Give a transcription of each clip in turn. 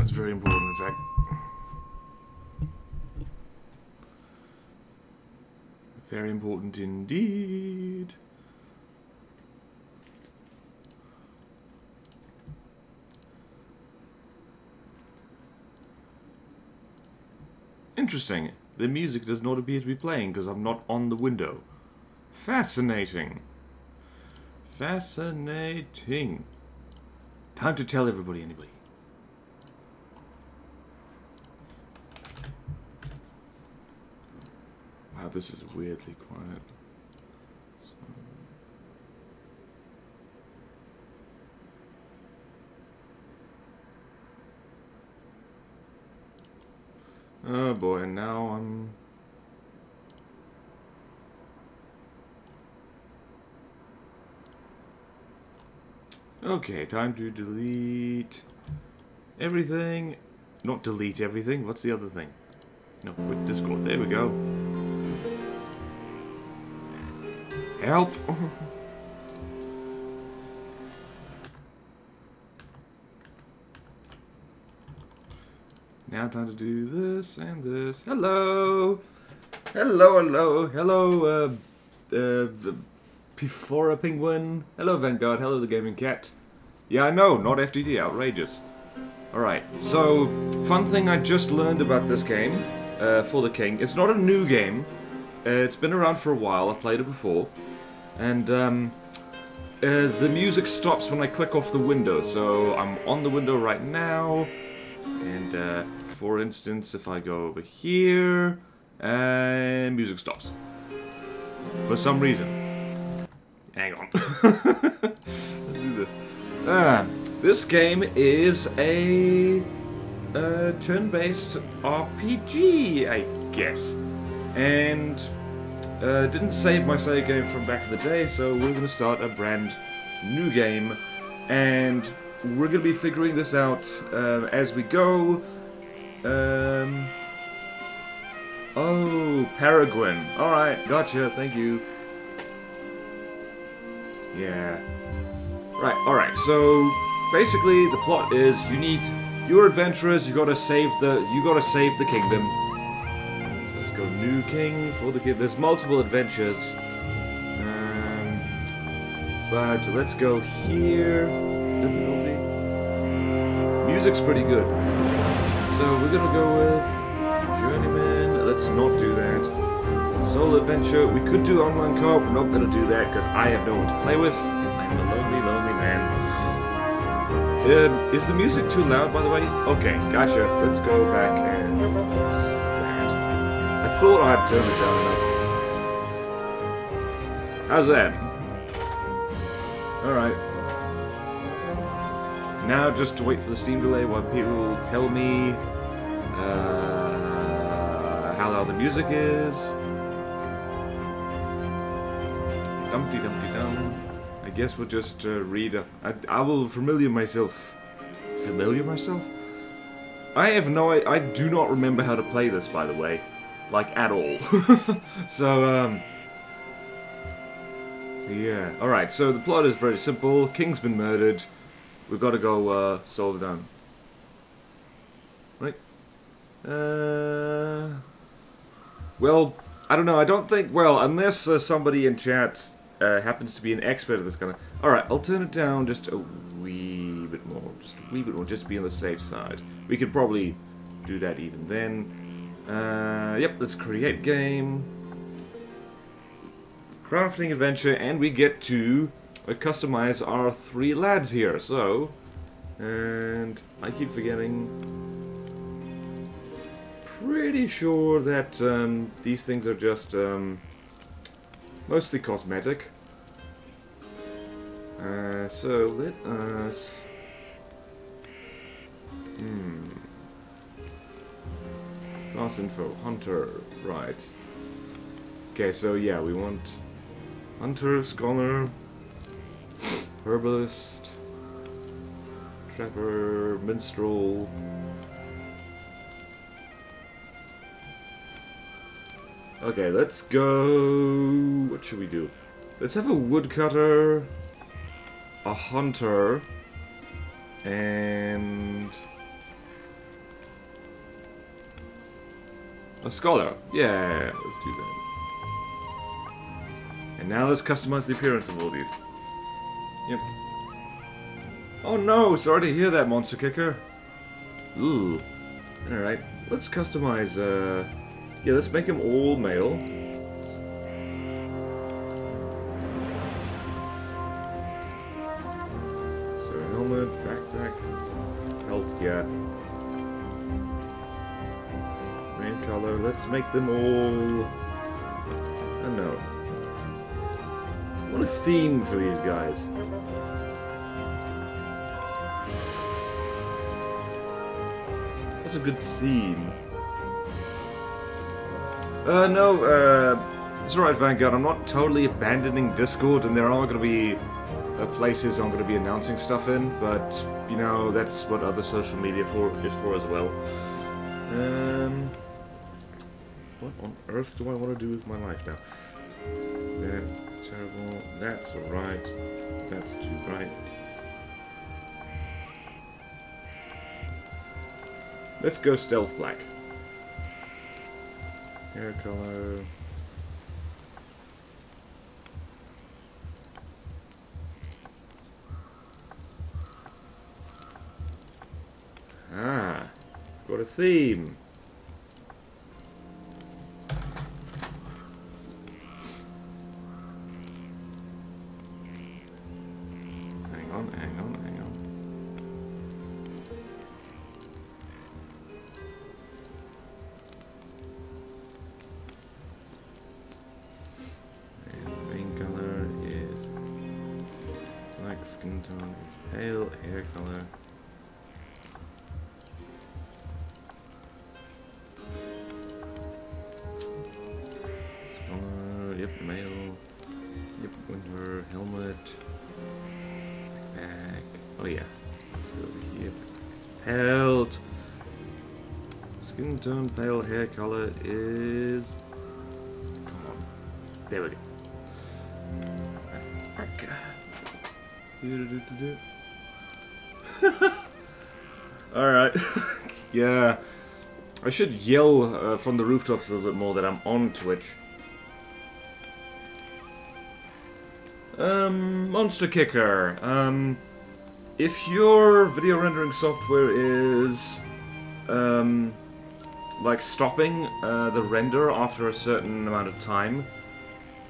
That's very important, in fact. Very important indeed. Interesting. The music does not appear to be playing because I'm not on the window. Fascinating. Fascinating. Time to tell everybody, anybody. Wow, this is weirdly quiet. So... oh boy, now I'm... okay, time to delete everything. Not delete everything, what's the other thing? No, quit Discord, there we go. Help! Now time to do this and this. Hello! Hello, hello, hello, P4a Penguin. Hello, Vanguard. Hello, the Gaming Cat. Yeah, I know, not FDD. Outrageous. Alright, so, fun thing I just learned about this game, For the King. It's not a new game. It's been around for a while. I've played it before. And, the music stops when I click off the window. So, I'm on the window right now. And, for instance, if I go over here, and music stops. For some reason. Hang on. Let's do this. This game is a turn-based RPG, I guess. And didn't save my save game from back in the day, so we're going to start a brand new game. And we're going to be figuring this out as we go. Oh, Peregrine. Alright, gotcha, thank you. Yeah. Right, alright, so basically the plot is you need your adventurers, you gotta save the kingdom. So let's go new king for the king. There's multiple adventures. But let's go here. Difficulty. Music's pretty good. So we're gonna go with Journeyman. Let's not do that. Solo adventure. We could do online co-op. We're not going to do that because I have no one to play with. I'm a lonely, lonely man. Is the music too loud, by the way? Okay, gotcha. Let's go back and fix that. I thought I'd turn it down. How's that? Alright. Now just to wait for the Steam delay while people tell me how loud the music is. Dumpty dumpty dum. I guess we'll just read up. I will familiar myself. Familiar myself? I do not remember how to play this, by the way. Like, at all. So, yeah. Alright, so the plot is very simple. King's been murdered. We've got to go, solve it down. Right? Well, I don't know. I don't think... well, unless somebody in chat... happens to be an expert at this kind of... alright, I'll turn it down just a wee bit more. Just a wee bit more, just to be on the safe side. We could probably do that even then. Yep, let's create game. Crafting adventure, and we get to customize our three lads here, so... and I keep forgetting... pretty sure that these things are just... mostly cosmetic. So let us... class info, hunter, right. Okay, so yeah, we want hunter, scholar, herbalist, trapper, minstrel. Okay, let's go... what should we do? Let's have a woodcutter, a hunter, and A scholar. Yeah, let's do that. And now let's customize the appearance of all these. Yep. Oh no, sorry to hear that, monster kicker. Ooh. Alright, let's customize, yeah, let's make them all male. So, helmet, backpack, belt, yeah. Main color, let's make them all... I don't know. What a theme for these guys. That's a good theme. No, it's alright, Vanguard, I'm not totally abandoning Discord, and there are going to be places I'm going to be announcing stuff in, but, you know, that's what other social media is for as well. What on earth do I want to do with my life now? That's terrible, that's alright, that's too bright. Let's go stealth black. Hair color. Ah, got a theme. Turn pale hair color is. Come on. There we go. Alright. Yeah. I should yell from the rooftops a little bit more that I'm on Twitch. Monster Kicker. If your video rendering software is. Like stopping the render after a certain amount of time.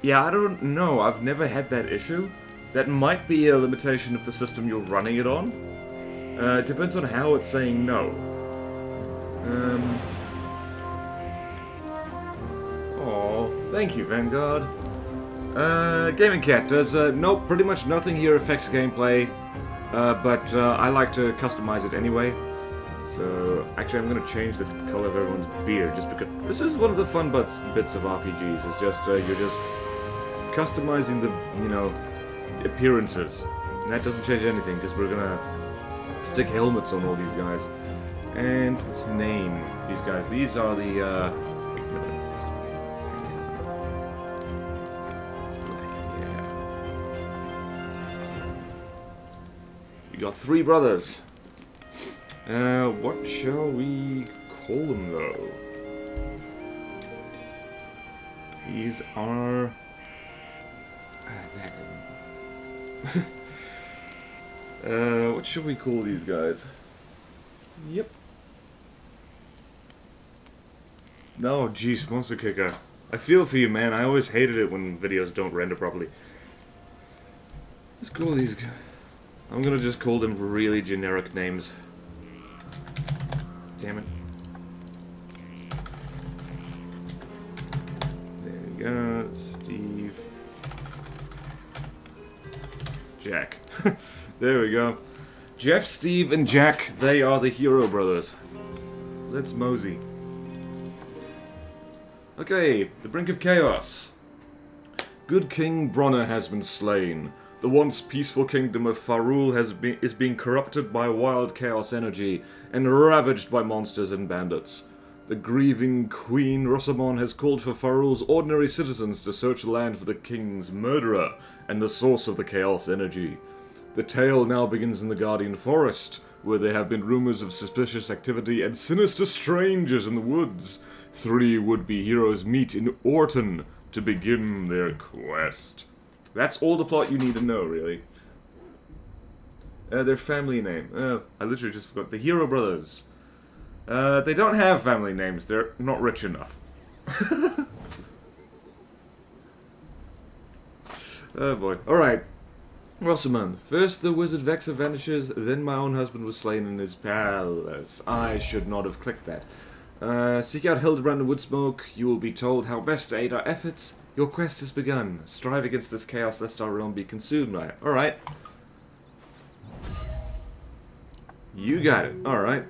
Yeah, I don't know. I've never had that issue. That might be a limitation of the system you're running it on. It depends on how it's saying no. Oh, thank you, Vanguard. Gaming Cat does nope. Pretty much nothing here affects gameplay, but I like to customize it anyway. So, actually I'm going to change the color of everyone's beard, just because... This is one of the fun bits of RPGs, is just, you're just customizing the, you know, appearances. And that doesn't change anything, because we're going to stick helmets on all these guys. And let's name these guys. These are the, It's black, yeah. You got three brothers. What shall we call them, though? These are... what should we call these guys? Yep. No, geez, Monster Kicker. I feel for you, man. I always hated it when videos don't render properly. Let's call these guys... I'm gonna just call them really generic names. Damn it. There we go. Steve. Jack. There we go. Jeff, Steve, and Jack, they are the hero brothers. Let's mosey. Okay, the brink of chaos. Good King Bronner has been slain. The once peaceful kingdom of Farhall is being corrupted by wild chaos energy and ravaged by monsters and bandits. The grieving Queen Rosomon has called for Farhall's ordinary citizens to search the land for the king's murderer and the source of the chaos energy. The tale now begins in the Guardian Forest, where there have been rumors of suspicious activity and sinister strangers in the woods. Three would-be heroes meet in Orton to begin their quest. That's all the plot you need to know, really. Their family name. I literally just forgot. The Hero Brothers. They don't have family names. They're not rich enough. Oh boy. Alright. Rosomon. First the wizard Vexer vanishes, then my own husband was slain in his palace. I should not have clicked that. Seek out Hildebrand and Woodsmoke. You will be told how best to aid our efforts. Your quest has begun. Strive against this chaos lest our realm be consumed by it. Alright. You got it. Alright.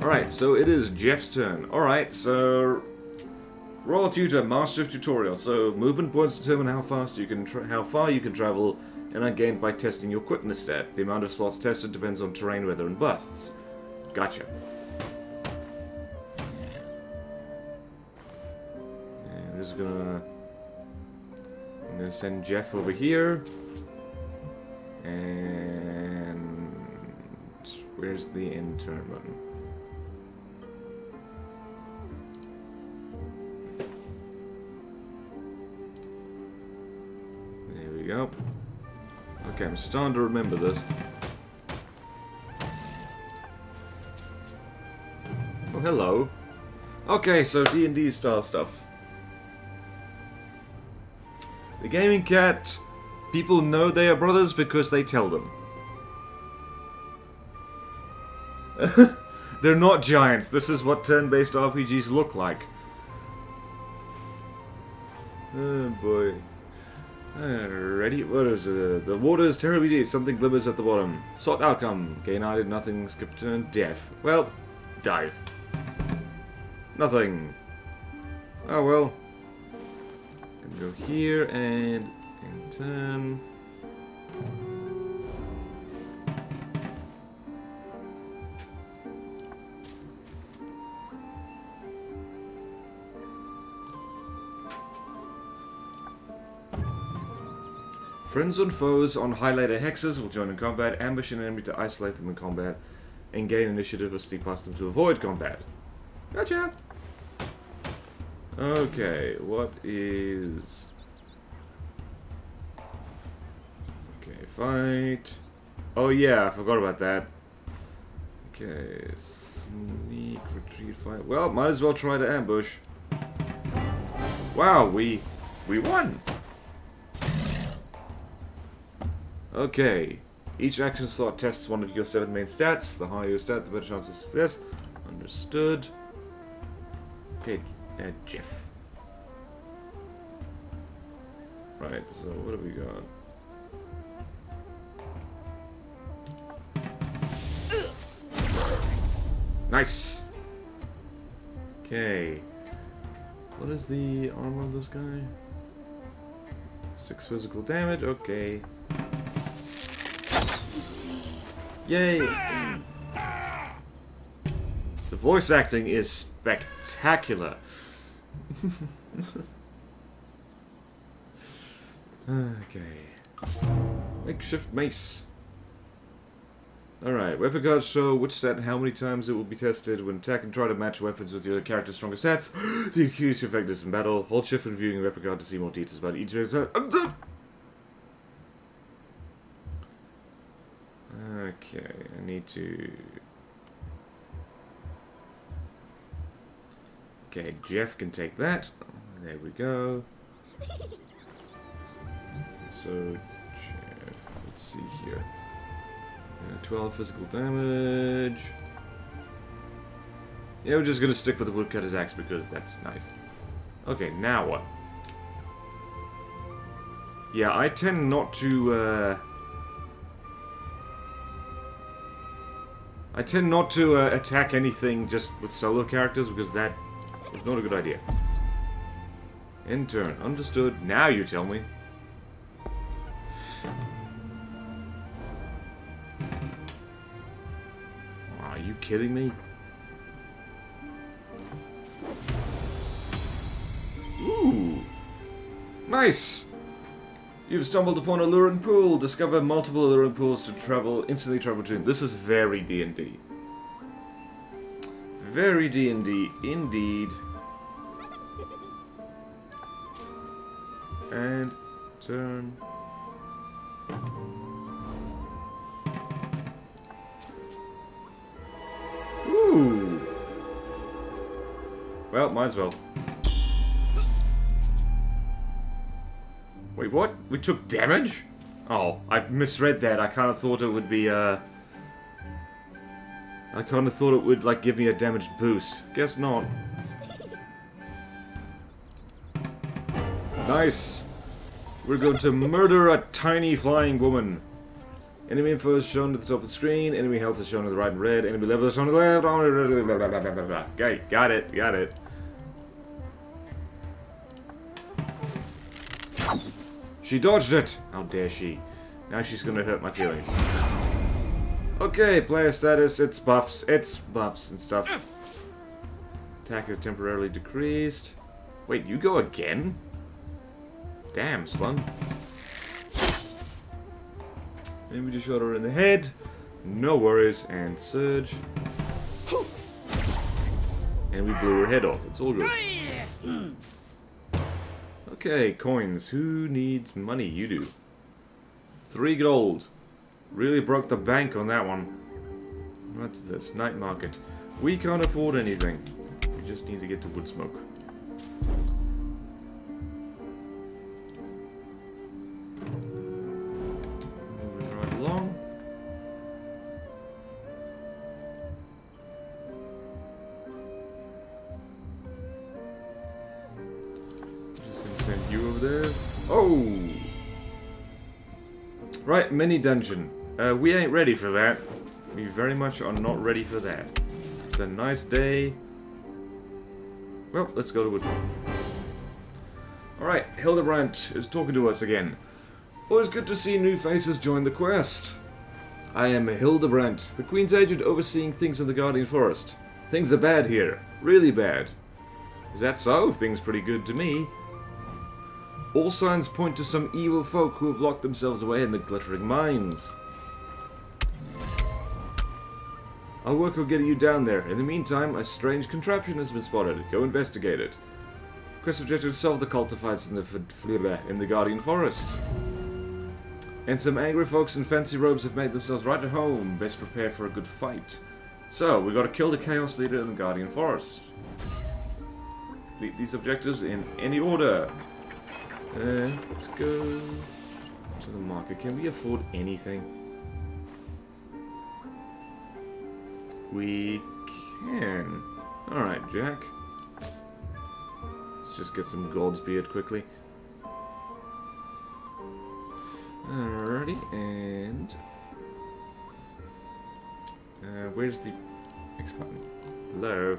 Alright, so it is Jeff's turn. Alright, so... Royal Tutor, Master of Tutorial. So movement points determine how fast you can, how far you can travel, and are gained by testing your quickness stat. The amount of slots tested depends on terrain, weather, and busts. Gotcha. And I'm gonna send Jeff over here. And where's the intern button? Up. Okay, I'm starting to remember this. Oh, hello. Okay, so D&D style stuff. The gaming cat. People know they are brothers because they tell them. They're not giants. This is what turn-based RPGs look like. Oh boy. Alrighty, what is it? The water is terribly deep, something glimmers at the bottom. Sought outcome. Gain I did nothing, skip turn, death. Well, dive. Nothing. Oh well. I'm gonna go here and turn. Friends and foes on highlighted hexes will join in combat, ambush an enemy to isolate them in combat, and gain initiative or sneak past them to avoid combat. Gotcha! Okay, what is... Okay, fight... Oh yeah, I forgot about that. Okay, sneak, retreat, fight... Well, might as well try to ambush. Wow, we won! Okay, each action slot tests one of your 7 main stats. The higher your stat, the better chance of success. Understood. Okay, Jeff. Right, so what have we got? Nice! Okay. What is the armor of this guy? 6 physical damage, okay. Yay! The voice acting is spectacular. Okay. Makeshift mace. Alright, weapon cards show which stat and how many times it will be tested. When attack and try to match weapons with your character's stronger stats, to increase your effectiveness in battle. Hold shift when viewing a weapon card to see more details about each weapon. Okay, I need to... Okay, Jeff can take that. There we go. So, Jeff, let's see here. 12 physical damage. Yeah, we're just gonna stick with the woodcutter's axe because that's nice. Okay, now what? Yeah, I tend not to... I tend not to attack anything just with solo characters, because that is not a good idea. End turn. Understood. Now you tell me. Oh, are you kidding me? Ooh! Nice! You've stumbled upon a Luren pool. Discover multiple Luren pools to travel, instantly travel to. This is very D&D. Very D&D indeed. And turn. Ooh. Well, might as well. Wait, what? We took damage? Oh, I misread that. I kind of thought it would be, I kind of thought it would, like, give me a damage boost. Guess not. Nice! We're going to murder a tiny flying woman. Enemy info is shown at the top of the screen. Enemy health is shown to the right in red. Enemy level is shown to the left. Okay, got it, got it. She dodged it! How dare she. Now she's gonna hurt my feelings. Okay, player status, it's buffs and stuff. Attack is temporarily decreased. Wait, you go again? Damn, slum. Maybe just shot her in the head. No worries, and surge. And we blew her head off, it's all good. Okay, coins. Who needs money? You do. 3 gold. Really broke the bank on that one. What's this? Night market. We can't afford anything. We just need to get to Woodsmoke. Moving right along. Oh! Right, mini dungeon. We ain't ready for that. We very much are not ready for that. It's a nice day. Well, let's go to Woodland. Alright, Hildebrand is talking to us again. Always good to see new faces join the quest. I am Hildebrand, the Queen's agent overseeing things in the Guardian Forest. Things are bad here. Really bad. Is that so? Things pretty good to me. All signs point to some evil folk who have locked themselves away in the glittering mines. I'll work on getting you down there. In the meantime, a strange contraption has been spotted. Go investigate it. Quest objective: solve the cultifieds in the Guardian Forest. And some angry folks in fancy robes have made themselves right at home. Best prepare for a good fight. So, we gotta kill the Chaos Leader in the Guardian Forest. Complete these objectives in any order. Let's go to the market. Can we afford anything? We can. Alright, Jack. Let's just get some gold's beard quickly. Alrighty, and... where's the... X button? Hello?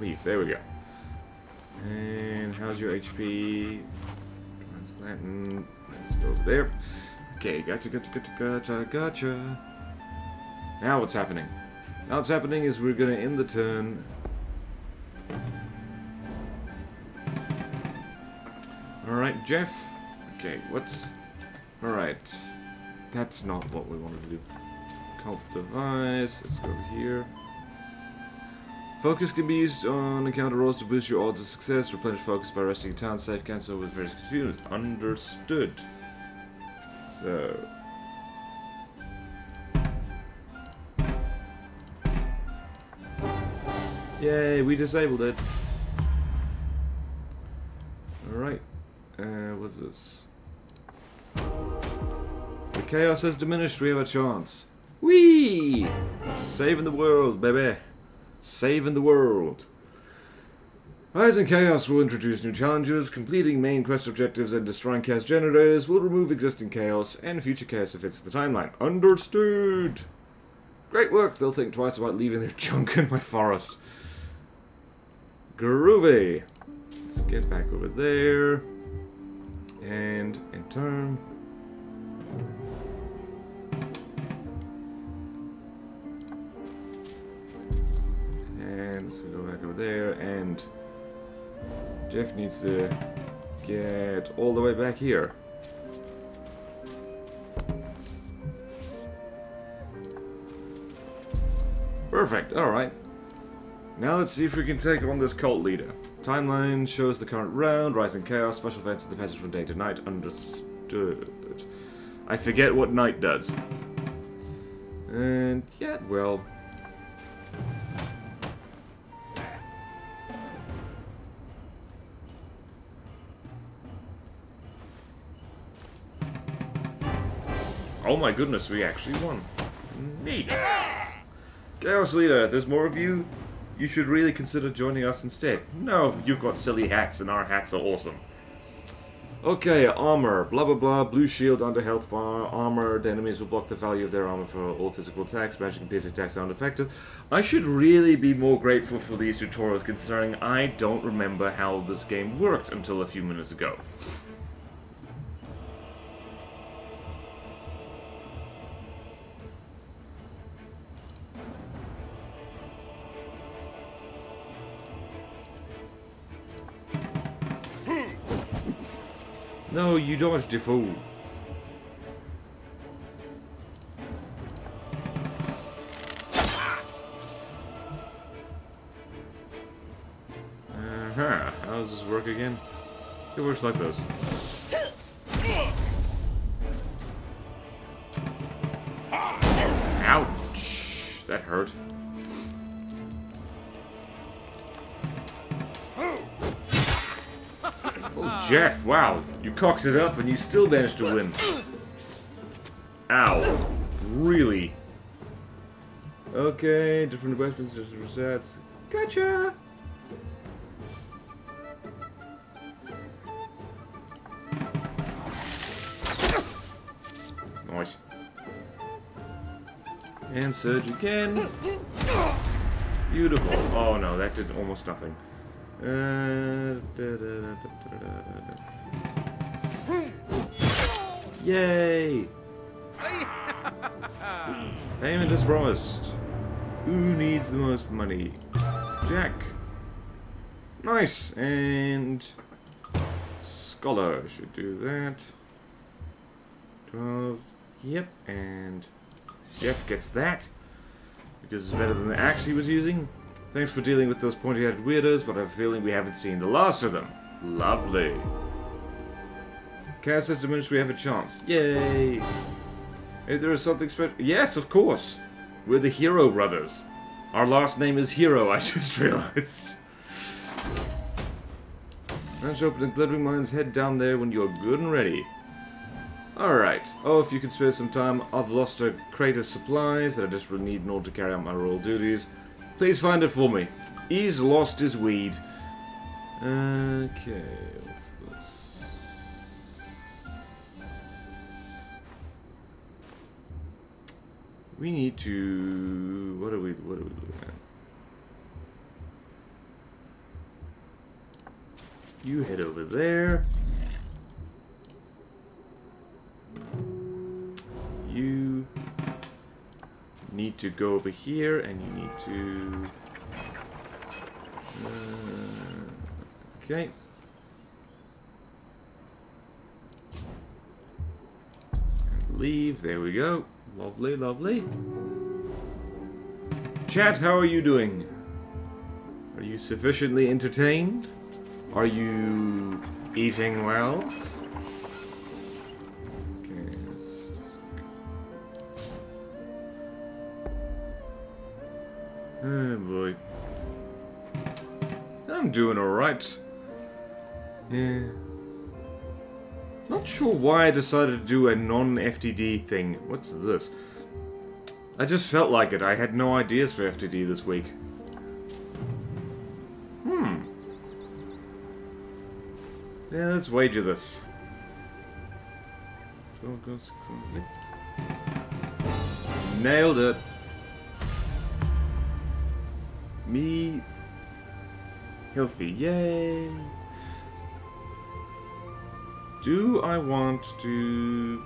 Leave, there we go. And how's your HP? Latin. Let's go over there. Okay, gotcha. Now what's happening? Now what's happening is we're gonna end the turn. Alright, Jeff. Okay, what's... Alright. That's not what we wanted to do. Cult device. Let's go over here. Focus can be used on encounter rolls to boost your odds of success. Replenish focus by resting a town safe cancel with various confused. Understood. So. Yay, we disabled it. Alright. What's this? The chaos has diminished. We have a chance. Whee! Saving the world, baby. Saving the world. Rise and Chaos will introduce new challenges. Completing main quest objectives and destroying chaos generators will remove existing chaos and future chaos if it's the timeline. Understood! Great work. They'll think twice about leaving their junk in my forest. Groovy. Let's get back over there. And in turn... And so we go back over there, and Jeff needs to get all the way back here. Perfect, alright. Now let's see if we can take on this cult leader. Timeline shows the current round, rising chaos, special events of the passage from day to night. Understood. I forget what night does. And yeah, well. Oh my goodness, we actually won. Neat. Chaos Leader, there's more of you. You should really consider joining us instead. No, you've got silly hats and our hats are awesome. Okay, armor, blah blah blah, blue shield under health bar, armored enemies will block the value of their armor for all physical attacks, magic and piercing attacks are ineffective. I should really be more grateful for these tutorials considering I don't remember how this game worked until a few minutes ago. No, you dodged, you fool. Uh-huh. How does this work again? It works like this. Ouch! That hurt. Jeff, wow, you cocked it up and you still managed to win. Ow. Really? Okay, different weapons, different sets. Gotcha! Nice. And surge again. Beautiful. Oh no, that did almost nothing. Yay! Payment is promised. Who needs the most money? Jack. Nice! And Scholar should do that. 12. Yep, and Jeff gets that. Because it's better than the axe he was using. Thanks for dealing with those pointy-headed weirdos, but I have a feeling we haven't seen the last of them. Lovely. Chaos has diminished, we have a chance. Yay! If there is something special... Yes, of course! We're the Hero Brothers. Our last name is Hero, I just realized. Manage to open the glittering mines, head down there when you're good and ready. Alright. Oh, if you can spare some time, I've lost a crate of supplies that I just will need in order to carry out my royal duties. Please find it for me. He's lost his weed. Okay, what's this? We need to... What are we looking at? You head over there. You... need to go over here, and you need to... okay. And leave. There we go. Lovely, lovely. Chat, how are you doing? Are you sufficiently entertained? Are you eating well? Oh boy. I'm doing alright. Yeah. Not sure why I decided to do a non-FTD thing. What's this? I just felt like it. I had no ideas for FTD this week. Hmm. Yeah, let's wager this. Nailed it. Me healthy, yay. Do I want to...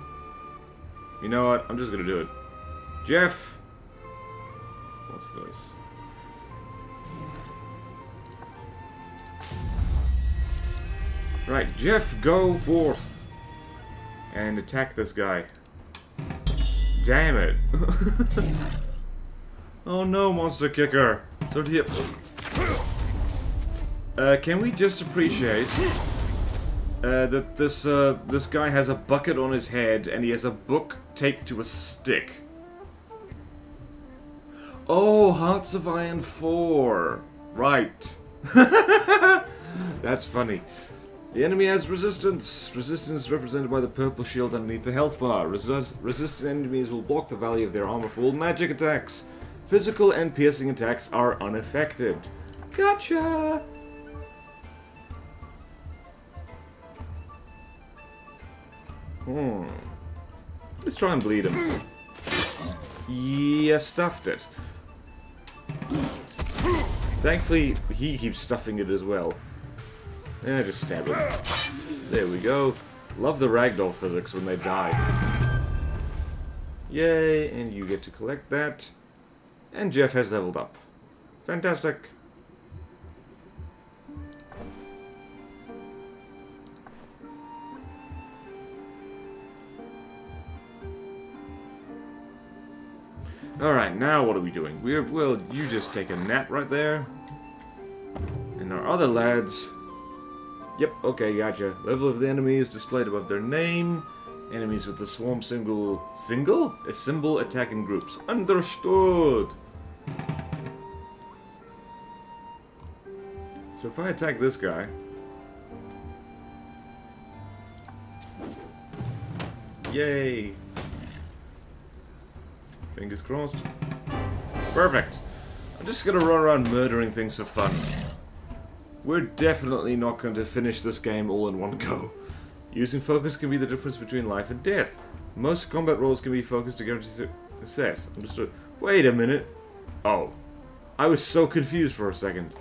You know what? I'm just gonna do it. Jeff! What's this? Right, Jeff, go forth and attack this guy. Damn it. Oh no, monster kicker. So dear. Can we just appreciate that this guy has a bucket on his head and he has a book taped to a stick? Oh, Hearts of Iron 4. Right. That's funny. The enemy has resistance. Resistance is represented by the purple shield underneath the health bar. Resistant enemies will block the value of their armor for all magic attacks. Physical and piercing attacks are unaffected. Gotcha! Hmm. Let's try and bleed him. Yeah, stuffed it. Thankfully, he keeps stuffing it as well. Yeah, just stab him. There we go. Love the ragdoll physics when they die. Yay, and you get to collect that. And Jeff has leveled up. Fantastic. Alright, now what are we doing? Well, you just take a nap right there. And our other lads... Yep, okay, gotcha. Level of the enemy is displayed above their name. Enemies with the swarm symbol... Single? A symbol attack in groups. Understood! So if I attack this guy... Yay! Fingers crossed. Perfect! I'm just gonna run around murdering things for fun. We're definitely not going to finish this game all in one go. Using focus can be the difference between life and death. Most combat rolls can be focused to guarantee success. Understood. Wait a minute. Oh. I was so confused for a second.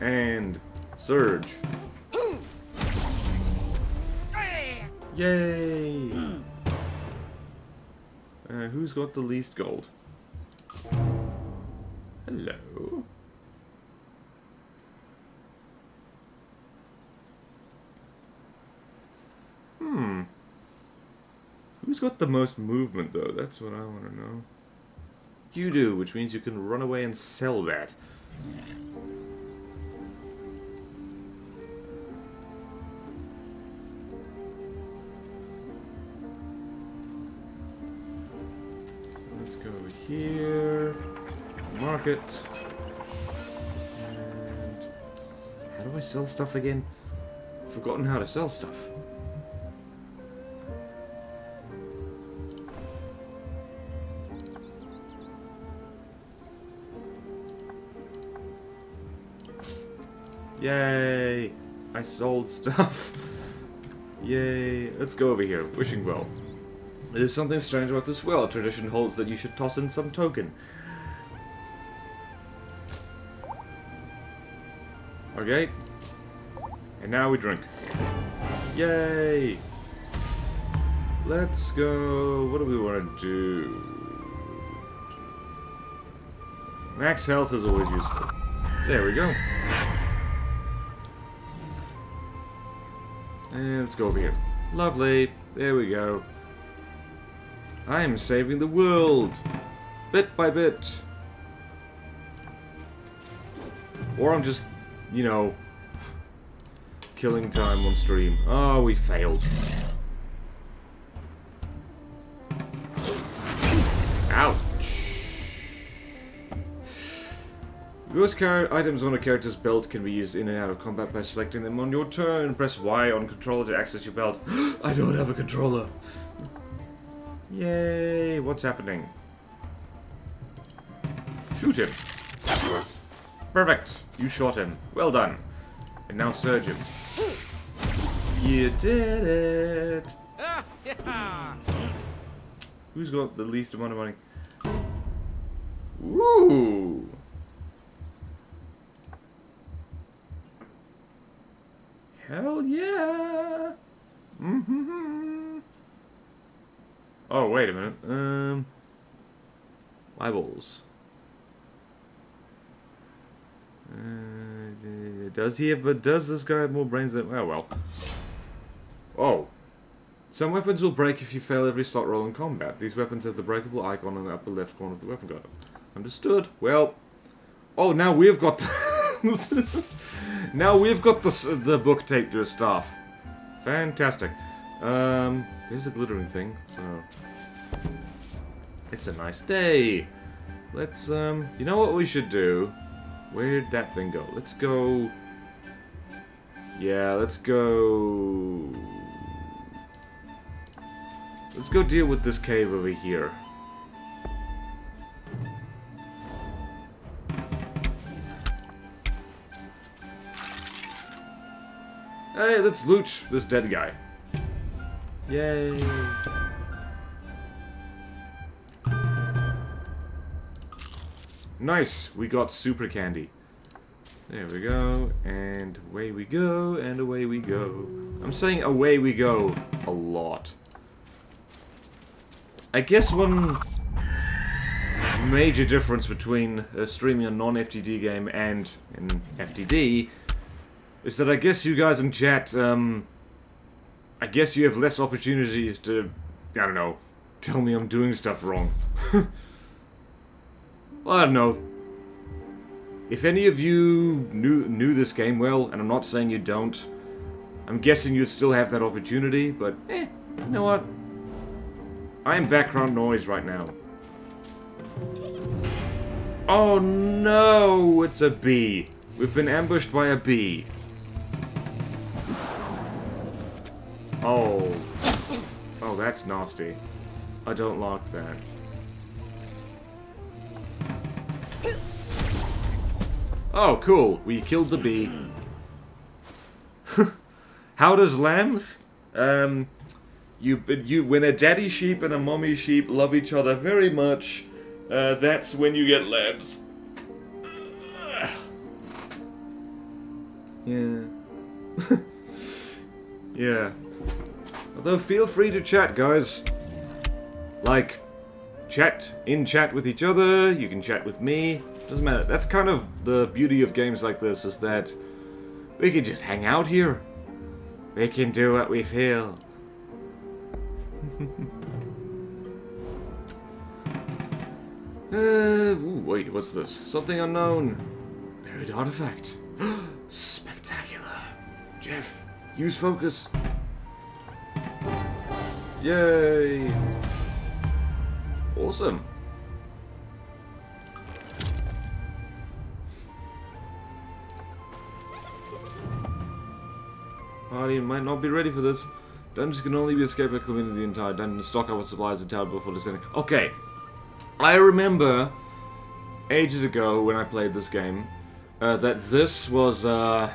And... Surge. Yay! Who's got the least gold? Hello? Hmm. Who's got the most movement, though? That's what I want to know. You do, which means you can run away and sell that. Here, mark it, and how do I sell stuff again? I've forgotten how to sell stuff. Yay! I sold stuff. Yay! Let's go over here. Wishing well. There's something strange about this well. Tradition holds that you should toss in some token. Okay. And now we drink. Yay! Let's go... What do we want to do? Max health is always useful. There we go. And let's go over here. Lovely. There we go. I am saving the world, bit by bit. Or I'm just, you know, killing time on stream. Oh, we failed. Ouch. Most items on a character's belt can be used in and out of combat by selecting them on your turn. Press Y on controller to access your belt. I don't have a controller. Yay! What's happening? Shoot him! Perfect! You shot him. Well done. And now surge him. You did it! Who's got the least amount of money? Woo! Hell yeah! Mm-hmm-hmm. Oh, wait a minute. Eyeballs. Does this guy have more brains than... Oh, well. Oh. Some weapons will break if you fail every slot roll in combat. These weapons have the breakable icon in the upper left corner of the weapon guide. Understood. Well. Oh, now we've got... now we've got the book taped to his staff. Fantastic. There's a glittering thing, so... It's a nice day. Let's, you know what we should do? Where'd that thing go? Let's go... Yeah, let's go... Let's go deal with this cave over here. Hey, let's loot this dead guy. Yay! Nice! We got super candy. There we go, and away we go, and away we go. I'm saying away we go a lot. I guess one major difference between streaming a non-FTD game and an FTD is that I guess you guys in chat, I guess you have less opportunities to, I don't know, tell me I'm doing stuff wrong. Well, I don't know. If any of you knew this game well, and I'm not saying you don't, I'm guessing you'd still have that opportunity, but you know what? I'm background noise right now. Oh no, it's a bee. We've been ambushed by a bee. Oh. Oh, that's nasty. I don't like that. Oh, cool. We killed the bee. How does lambs? When a daddy sheep and a mommy sheep love each other very much, that's when you get lambs. Yeah. Yeah. Although feel free to chat, guys. Like, chat with each other. You can chat with me. Doesn't matter. That's kind of the beauty of games like this, is that we can just hang out here. We can do what we feel. Ooh, wait, what's this? Something unknown. Buried artifact. Spectacular. Jeff, use focus. Yay. Awesome. Party might not be ready for this. Dungeons can only be escaped by cleaning the entire dungeon. Stock up with supplies and tower before descending. Okay. I remember ages ago when I played this game that this was a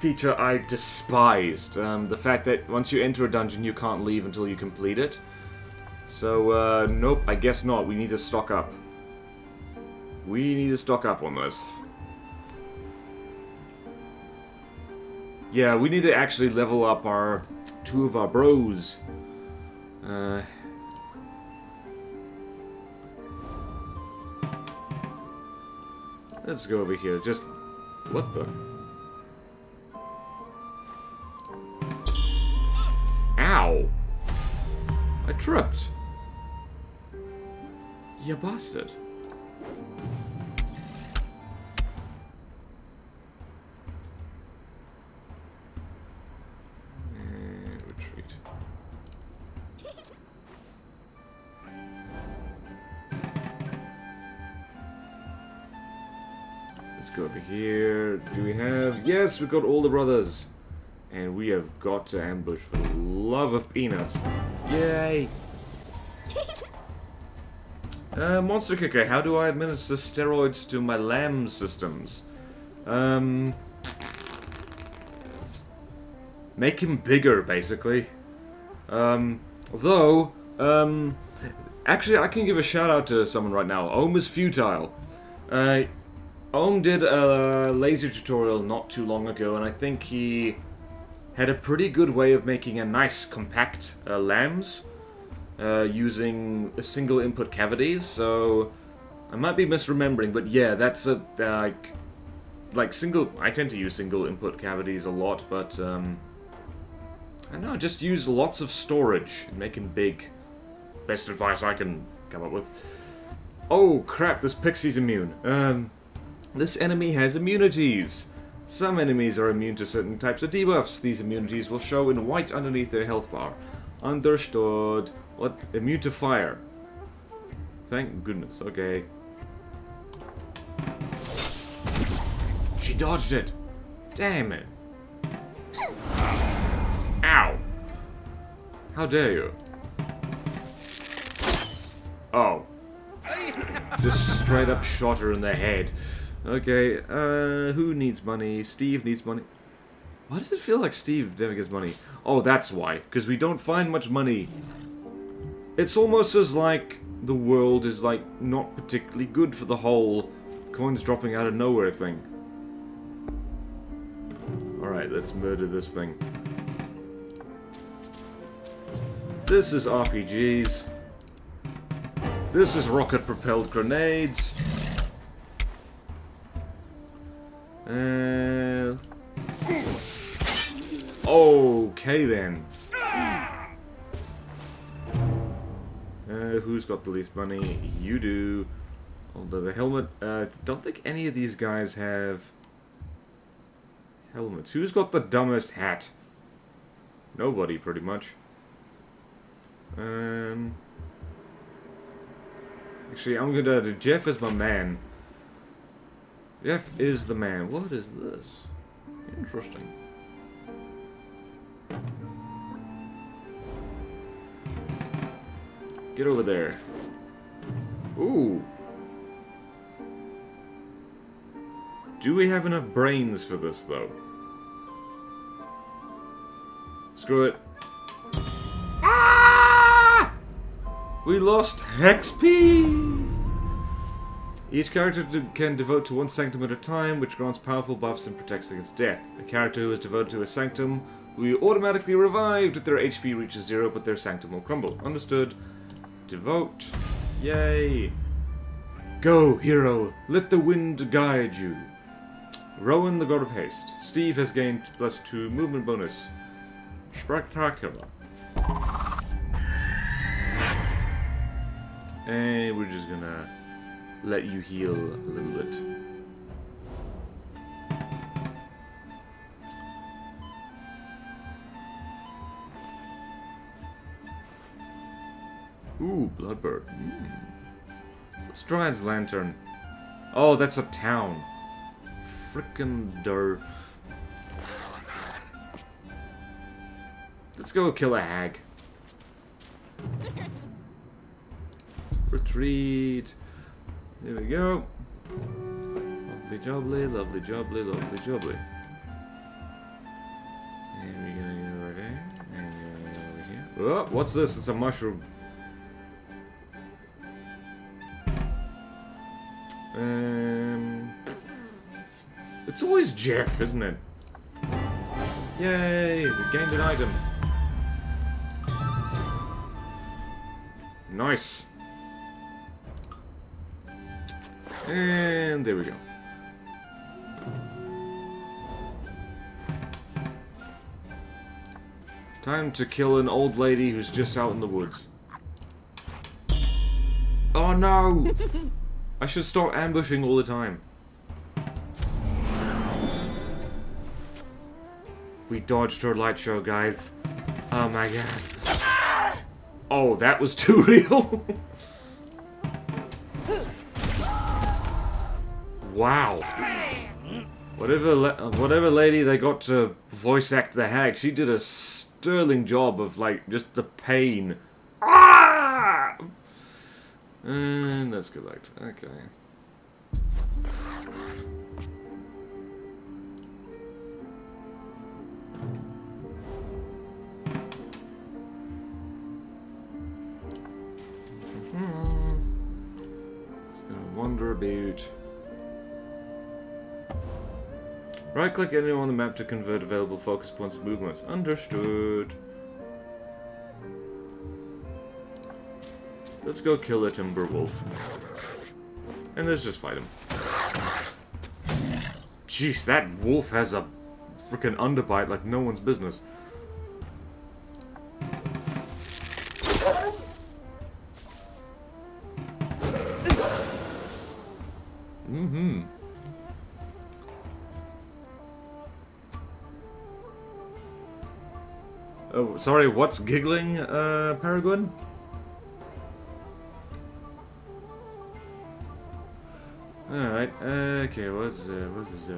feature I despised. The fact that once you enter a dungeon, you can't leave until you complete it. So, nope, I guess not. We need to stock up. We need to stock up on this. Yeah, we need to actually level up our... two of our bros. Let's go over here, just... What the... Ow! I tripped. You bastard. Over here, do we have... Yes, we've got all the brothers. And we have got to ambush for the love of peanuts. Yay! Monster Kicker, how do I administer steroids to my lamb systems? Make him bigger, basically. Actually, I can give a shout out to someone right now. Ohm is futile. Ohm did a laser tutorial not too long ago, and I think he had a pretty good way of making a nice compact lambs using a single input cavities. So I might be misremembering, but yeah, that's a like single, I tend to use single input cavities a lot, but I don't know, just use lots of storage and make them big. Best advice I can come up with. Oh crap, this pixie's immune. This enemy has immunities. Some enemies are immune to certain types of debuffs. These immunities will show in white underneath their health bar. Understood. What? Immune to fire. Thank goodness. Okay. She dodged it. Damn it. Ow. How dare you? Oh. Just straight up shot her in the head. Okay, who needs money? Steve needs money. Why does it feel like Steve never gets money? Oh, that's why. Because we don't find much money. It's almost as like the world is like not particularly good for the whole coins dropping out of nowhere thing. Alright, let's murder this thing. This is RPGs. This is rocket-propelled grenades. Okay then. Who's got the least money? You do. Although the helmet. Don't think any of these guys have helmets. Who's got the dumbest hat? Nobody, pretty much. Actually, I'm gonna. Jeff is my man. Jeff is the man. What is this? Interesting. Get over there. Ooh. Do we have enough brains for this, though? Screw it. Ah! We lost XP! Each character can devote to one sanctum at a time, which grants powerful buffs and protects against death. A character who is devoted to a sanctum will be automatically revived if their HP reaches zero, but their sanctum will crumble. Understood. Devote. Yay. Go, hero. Let the wind guide you. Rowan, the god of haste. Steve has gained +2 movement bonus. Spectacular. And we're just gonna let you heal a little bit. Ooh, Bloodbird. What's Dryad's Lantern? Oh, that's a town. Frickin' der. Let's go kill a hag. Retreat. There we go. Lovely jubbly, lovely jubbly, lovely jubbly. And we're gonna go over there. And we're gonna go over here. Oh, what's this? It's a mushroom. It's always Jeff, isn't it? Yay! We gained an item. Nice. And there we go. Time to kill an old lady who's just out in the woods. Oh no! I should stop ambushing all the time. We dodged her light show, guys. Oh my god. Oh, that was too real. Wow. Whatever lady they got to voice act the hag, she did a sterling job of, like, just the pain. Ah! And let's go back to... Okay. Just gonna wander about. Right-click anyone on the map to convert available focus points to movements. Understood. Let's go kill a timber wolf. And let's just fight him. Jeez, that wolf has a freaking underbite like no one's business. Mm-hmm. Oh, sorry, what's giggling, Peregrine? Alright, okay, what's this?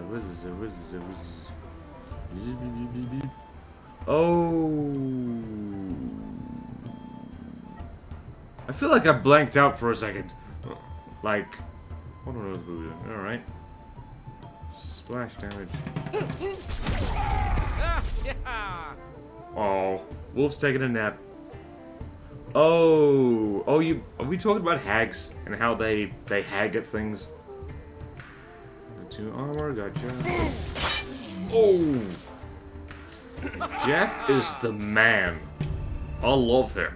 Oh, I feel like I blanked out for a second. Like, what are those booze? Alright. Splash damage. Oh, wolf's taking a nap. Oh, oh, you are we talking about hags and how they hag at things? Two armor, gotcha. Oh, Jeff is the man. I love him.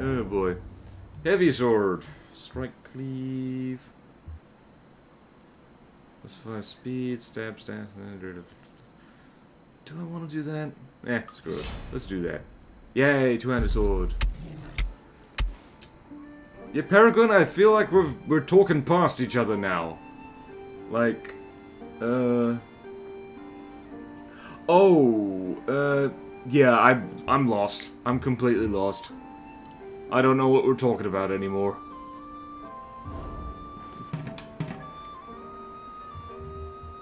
Oh boy, heavy sword, strike, cleave. Plus 5 speed, stab, stab. Do I want to do that? Eh, screw it. Let's do that. Yay, two-handed sword. Yeah, Paragon, I feel like we're talking past each other now. Like, oh, yeah, I'm lost. I'm completely lost. I don't know what we're talking about anymore.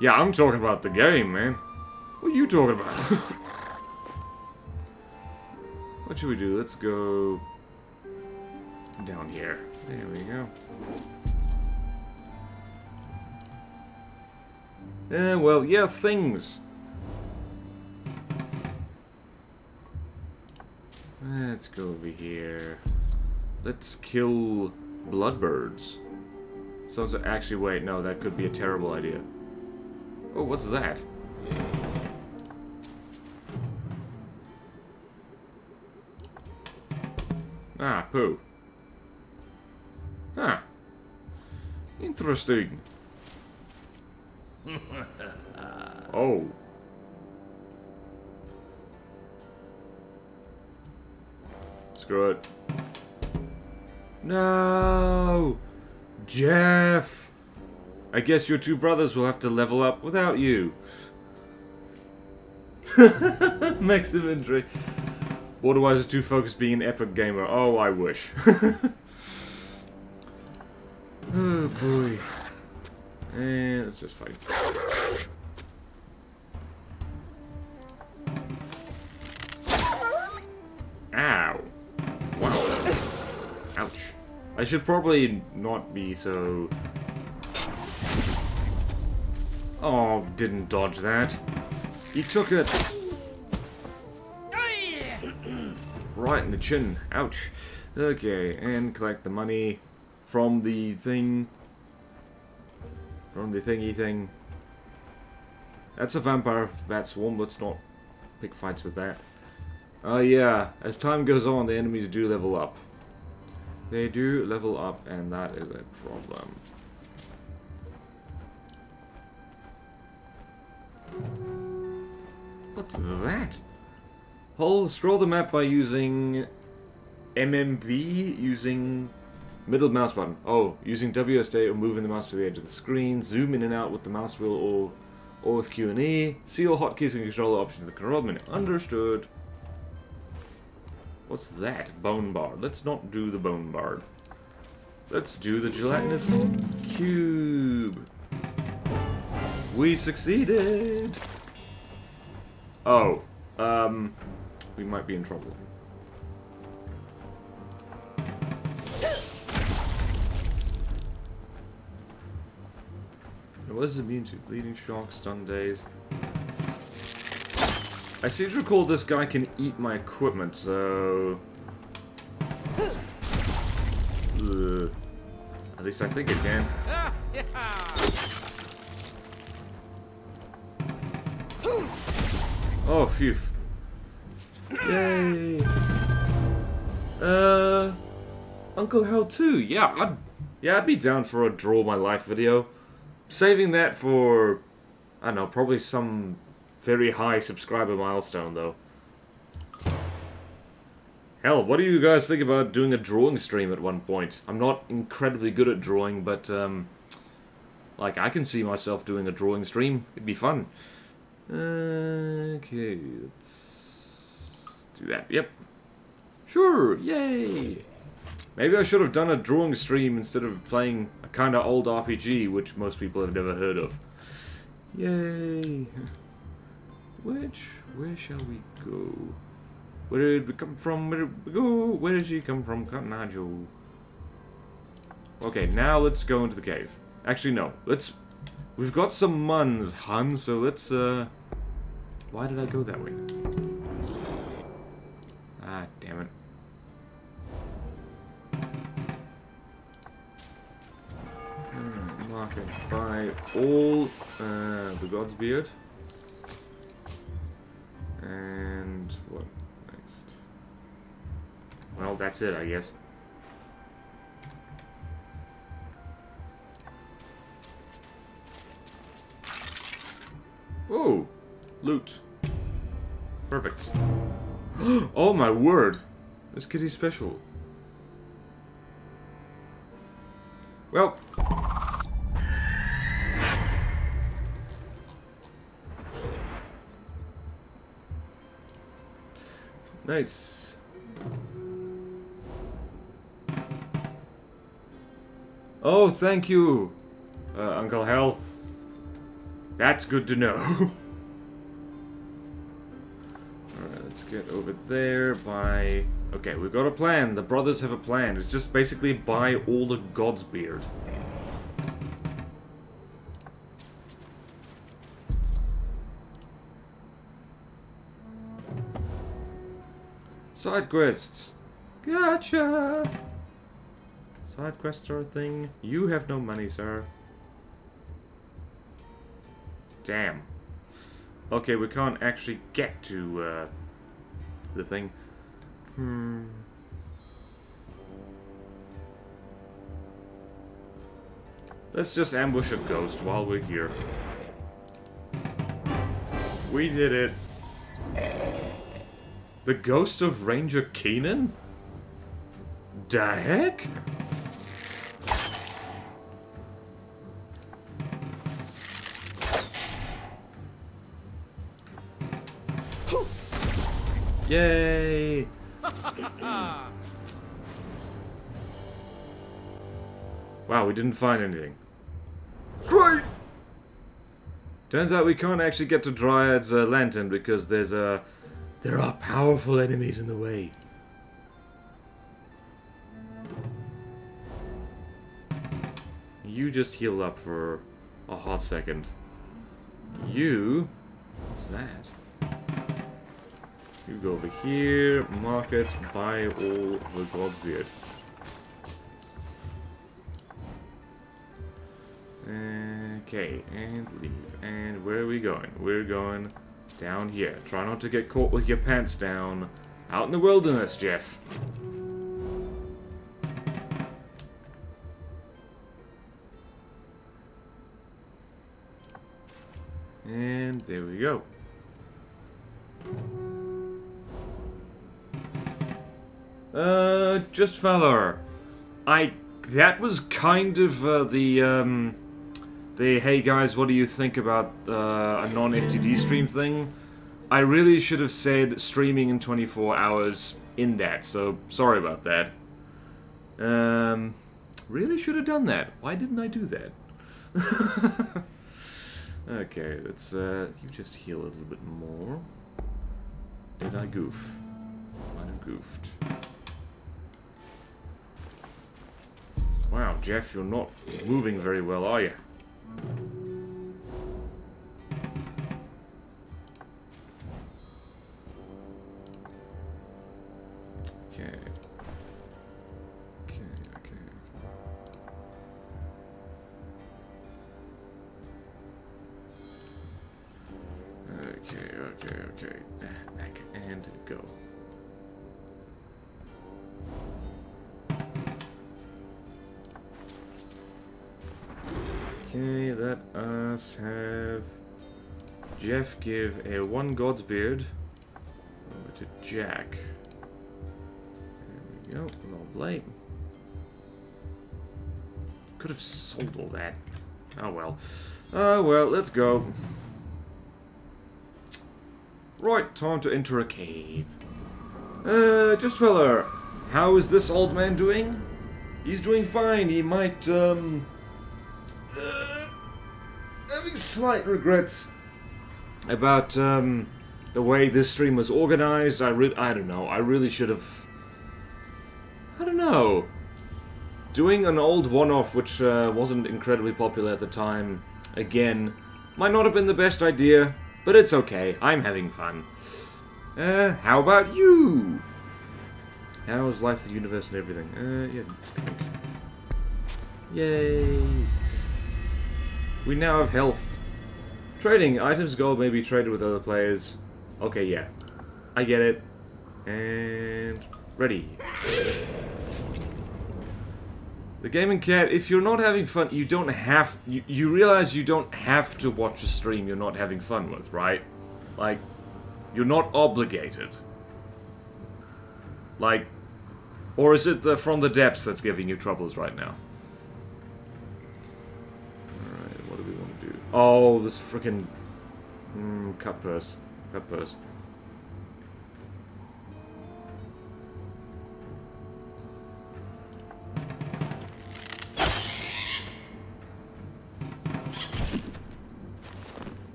Yeah, I'm talking about the game, man. What are you talking about? What should we do? Let's go down here. There we go. Yeah, well, yeah, things. Let's go over here. Let's kill bloodbirds. Sounds like, actually, wait, no, that could be a terrible idea. Oh, what's that? Ah, poo. Huh. Interesting. Oh. Screw it. No! Jeff! I guess your two brothers will have to level up without you. Makes them injury. Otherwise, it's too focused being an epic gamer. Oh, I wish. Oh boy. And let's just fight. Ow. Wow. Ouch. I should probably not be so... Oh, didn't dodge that. He took it. Right in the chin. Ouch. Okay, and collect the money. From the thing. From the thingy thing. That's a vampire bat swarm. Let's not pick fights with that. Yeah. As time goes on, the enemies do level up. They do level up, and that is a problem. What's that? Scroll the map by using MMB, using... Middle mouse button. Oh, using WSA or moving the mouse to the edge of the screen. Zoom in and out with the mouse wheel or with Q and E. See all hotkeys and controller options in the control menu. Understood. What's that? Bone Bard. Let's not do the Bone Bard. Let's do the Gelatinous Cube. We succeeded! Oh. We might be in trouble. What is it immune to? Bleeding shock, stun days. I seem to recall this guy can eat my equipment, so... Ugh. At least I think it can. Oh, phew. Yay! Uncle Hell 2, yeah, I'd be down for a Draw My Life video. saving that for, I don't know, probably some very high subscriber milestone, though. Hell, what do you guys think about doing a drawing stream at one point? I'm not incredibly good at drawing, but, like, I can see myself doing a drawing stream. It'd be fun. Okay, let's do that. Yep. Sure, yay! Maybe I should have done a drawing stream instead of playing a kind of old RPG, which most people have never heard of. Yay! Where shall we go? Where did we come from? Where did we go? Where did she come from? Cotton. Okay, now let's go into the cave. Actually, no. Let's... We've got some muns, hun, so let's, Why did I go that way? Ah, damn it. Mark it by all, the God's Beard. And... what? Well, that's it, I guess. Whoa! Loot. Perfect. Oh my word! This kitty's special. Well... nice. Oh, thank you, Uncle Hell. That's good to know. Alright, let's get over there by... Okay, we've got a plan. The brothers have a plan. It's just basically buy all the God's Beard. Side quests. Gotcha! Side quests are a thing. You have no money, sir. Damn. Okay, we can't actually get to the thing. Hmm. Let's just ambush a ghost while we're here. We did it. The ghost of Ranger Keenan? Da heck? Yay! Wow, we didn't find anything. Great! Turns out we can't actually get to Dryad's lantern because there's a... There are powerful enemies in the way. You just heal up for a hot second. You... What's that? You go over here, market, buy all the God's Beard. Okay, and leave. And where are we going? We're going down here. Try not to get caught with your pants down. Out in the wilderness, Jeff. And there we go. Just Pallor. That was kind of, the hey guys, what do you think about, a non-FTD stream thing? I really should have said streaming in 24 hours in that, so sorry about that. Really should have done that. Why didn't I do that? Okay, let's, you just heal a little bit more. Did I goof? Might have goofed. Wow, Jeff, you're not moving very well, are you? Okay. Okay, okay. Okay, okay, okay. Back and go. Let us have Jeff give a one god's beard over to Jack. There we go, lovely. Could have sold all that. Oh well. Oh well, let's go. Right, time to enter a cave. Just feller, how is this old man doing? He's doing fine. He might, having slight regrets about, the way this stream was organized. I don't know. I really should have, I don't know. Doing an old one-off, which wasn't incredibly popular at the time, again, might not have been the best idea, but it's okay. I'm having fun. How about you? How's life, the universe, and everything? Yeah. Yay! We now have health. Trading. Items gold may be traded with other players. Okay, yeah. I get it. And... ready. The Gaming Cat, if you're not having fun, you don't have... You realize you don't have to watch a stream you're not having fun with, right? Like, you're not obligated. Like, or is it the From the Depths that's giving you troubles right now? Alright, what do we want to do? Oh, this frickin'... cut purse. Cut purse.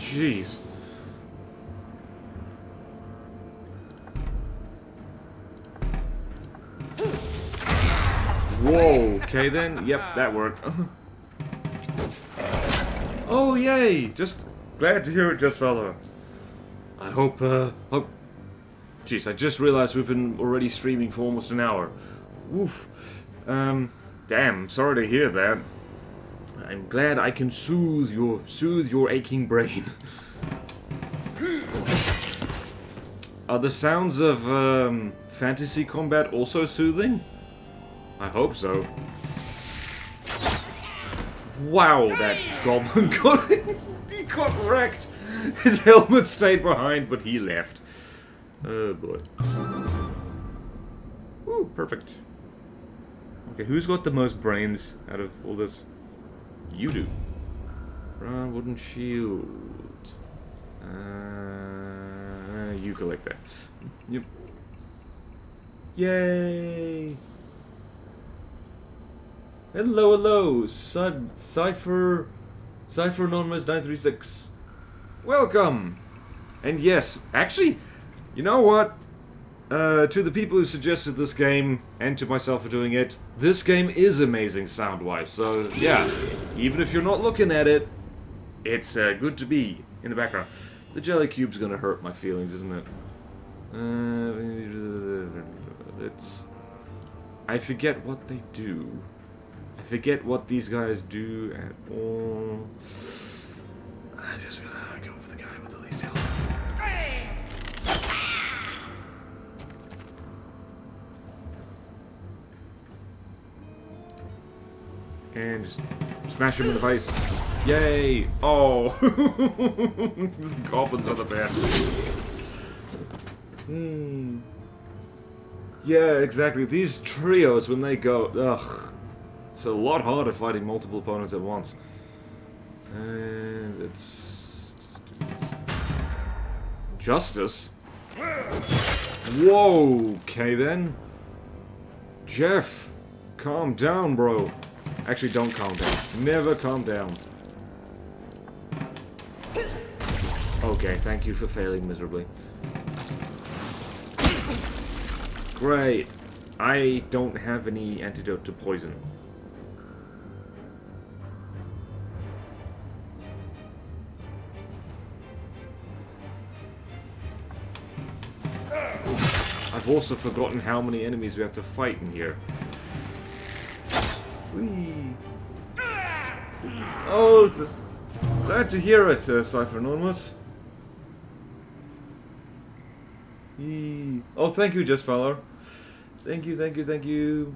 Jeez. Whoa, okay then. Yep, that worked. Oh, yay! Just glad to hear it, just follow. I hope, hope... Jeez, I just realized we've been already streaming for almost an hour. Woof. Damn, sorry to hear that. I'm glad I can soothe your aching brain. Are the sounds of fantasy combat also soothing? I hope so. Wow, that goblin got wrecked. His helmet stayed behind, but he left. Oh boy. Ooh, perfect. Okay, who's got the most brains out of all this? You do. Round wooden shield. You collect that. Yep. Yay! Hello, hello! Cypher Anonymous 936. Welcome! And yes, actually, you know what? To the people who suggested this game, and to myself for doing it, this game is amazing sound-wise, so yeah, even if you're not looking at it, it's good to be in the background. The jelly cube's gonna hurt my feelings, isn't it? I forget what they do. I forget what these guys do at all. I'm just gonna go for the guy with the least health. And just smash him in the face. Yay! Oh! Goblins are the best. Hmm. Yeah, exactly. These trios, when they go... Ugh. It's a lot harder fighting multiple opponents at once. And it's... Justice? Whoa! Okay then. Jeff! Calm down, bro. Actually, don't calm down. Never calm down. Okay, thank you for failing miserably. Great. I don't have any antidote to poison. I've also forgotten how many enemies we have to fight in here. Oh, glad to hear it, Cypher Anonymous. Oh, thank you, Just Fowler. Thank you, thank you, thank you.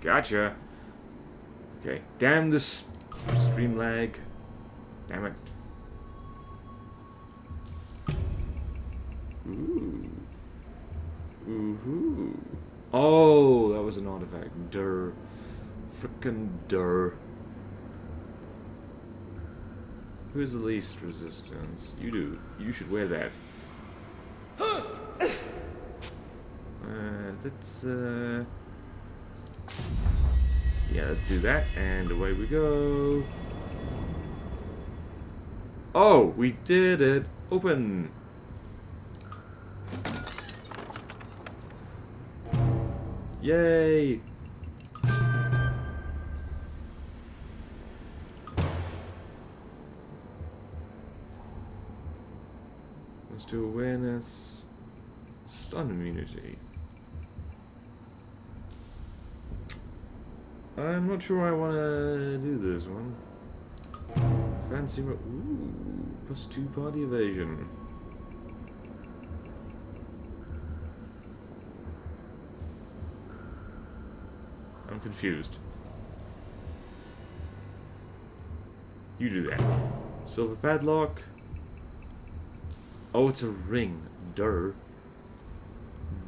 Gotcha. Okay, damn this stream lag. Damn it. Ooh. Ooh-hoo. Oh, that was an artifact. Durr. Frickin' durr. Who is the least resistance? You do. You should wear that. Yeah, let's do that, and away we go. Oh, we did it! Open! Yay! Let's do awareness. Stun immunity. I'm not sure I want to do this one. Fancy, ooh, +2 party evasion. I'm confused. You do that. Silver padlock. Oh, it's a ring. Durr.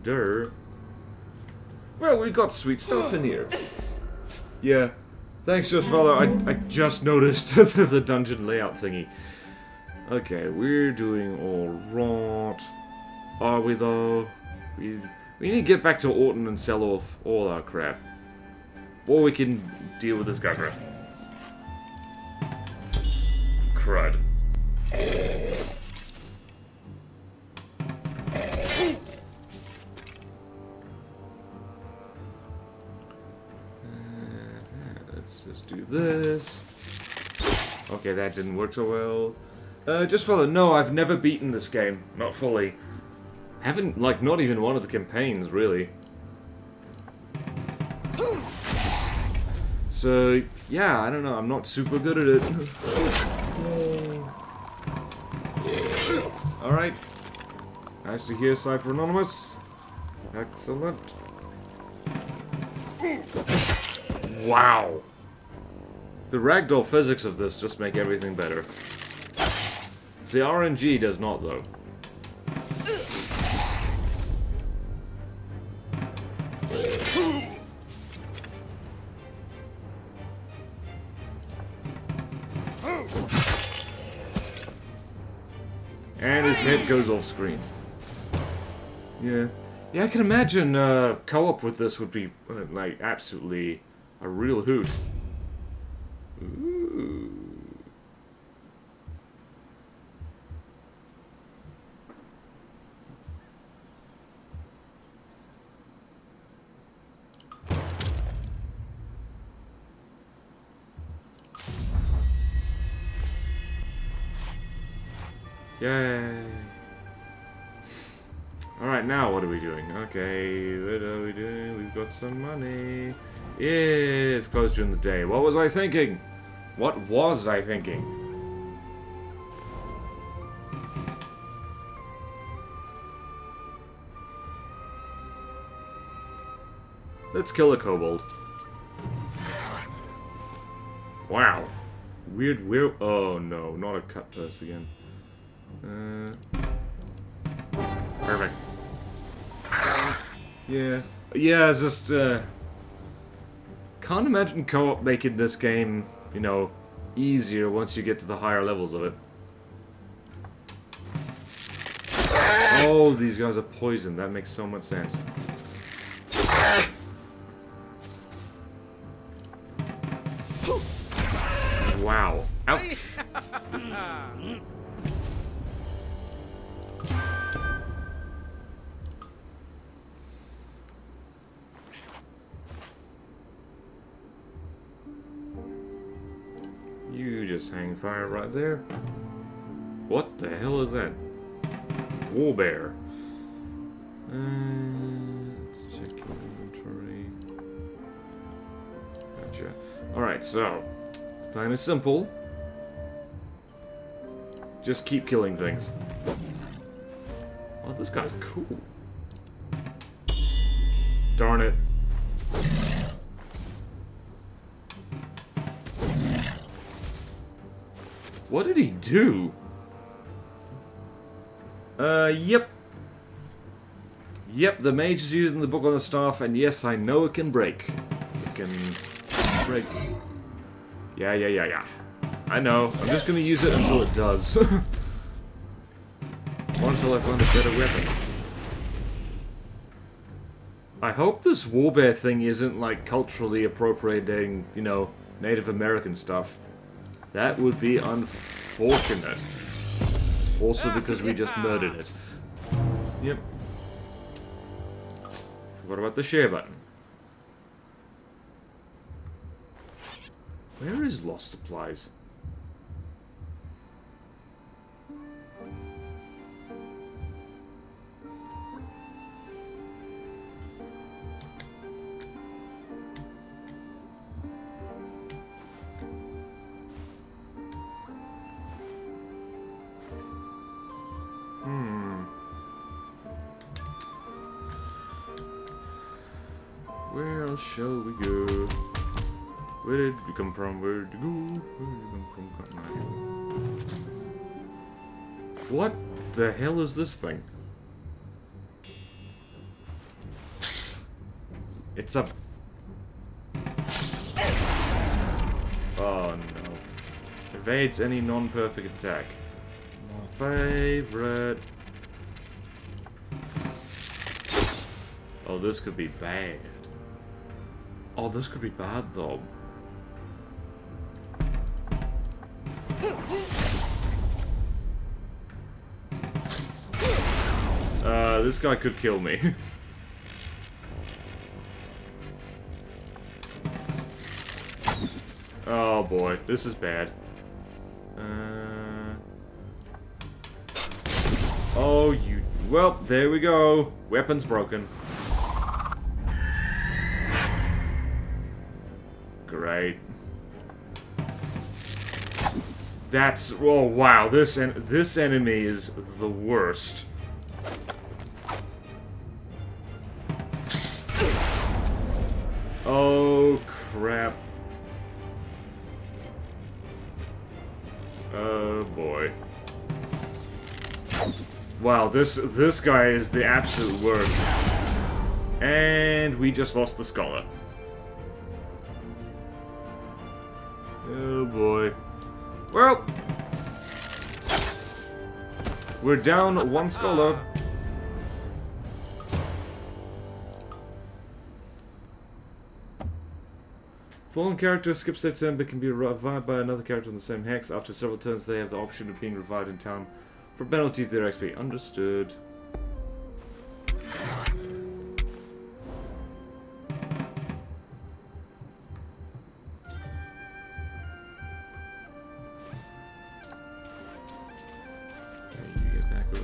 Durr. Well, we got sweet stuff in here. Yeah, thanks, Just Follow. I just noticed the dungeon layout thingy. Okay, we're doing all right. Are we though? We need to get back to Orton and sell off all our crap, or we can deal with this guy crap. Crud. Do this. Okay, that didn't work so well. Just Follow. No, I've never beaten this game. Not fully. Haven't, like, not even one of the campaigns, really. So, yeah, I don't know. I'm not super good at it. Alright. Nice to hear Cypher Anonymous. Excellent. Wow. The ragdoll physics of this just make everything better. The RNG does not, though. And his head goes off screen. Yeah. Yeah, I can imagine co-op with this would be, like, absolutely a real hoot. Ooh. Yay. Alright, now what are we doing? Okay, what are we doing? We've got some money. Yeah, it's closed during the day. What was I thinking? What was I thinking? Let's kill a kobold. Wow. Weird, weird. Oh no, not a cut purse again. Perfect. Yeah. Yeah, it's just, can't imagine co-op making this game, you know, easier once you get to the higher levels of it. Oh, these guys are poisoned. That makes so much sense. Wow. Ouch. Hang fire right there. What the hell is that? War bear. Let's check your inventory. Gotcha. Alright, so. The plan is simple. Just keep killing things. Oh, this guy's cool. Darn it. What did he do? Yep, the mage is using the book on the staff, and yes, I know it can break. It can break. Yeah. I know. I'm just gonna use it until it does. Or until I find a better weapon. I hope this warbear thing isn't, like, culturally appropriating, you know, Native American stuff. That would be unfortunate. Also because we just murdered it. Yep. Forgot about the share button. Where is lost supplies? Shall we go? Where did we come from? Where did we go? Where did we come from? What the hell is this thing? It's a... Oh no. Evades any non-perfect attack. My favorite. Oh, this could be bad. Oh, this could be bad, though. This guy could kill me. Oh, boy. This is bad. Oh, you... Well, there we go. Weapon's broken. That's... Oh, wow. This enemy is the worst. Oh, crap. Oh, boy. Wow, this guy is the absolute worst. And we just lost the scholar. Oh, boy. Well, we're down one scholar. Fallen character skips their turn but can be revived by another character on the same hex. After several turns, they have the option of being revived in town for penalty to their XP. Understood.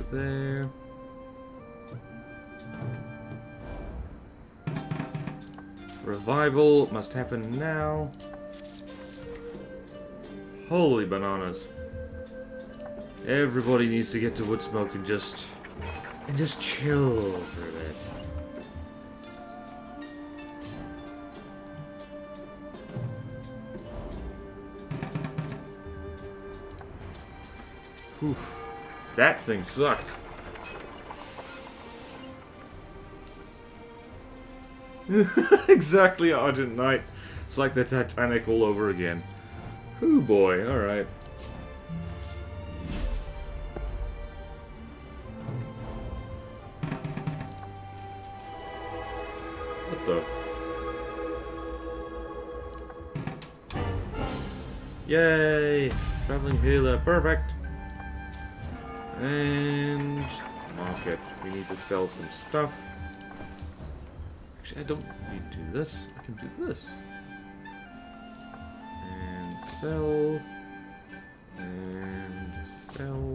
There. Revival must happen now. Holy bananas. Everybody needs to get to Woodsmoke and just chill for a bit. Whew. That thing sucked. Exactly, Argent Knight. It's like the Titanic all over again. Ooh, boy, alright. What the? Yay! Traveling healer, perfect! And market. We need to sell some stuff. Actually, I don't need to do this. I can do this. And sell. And sell.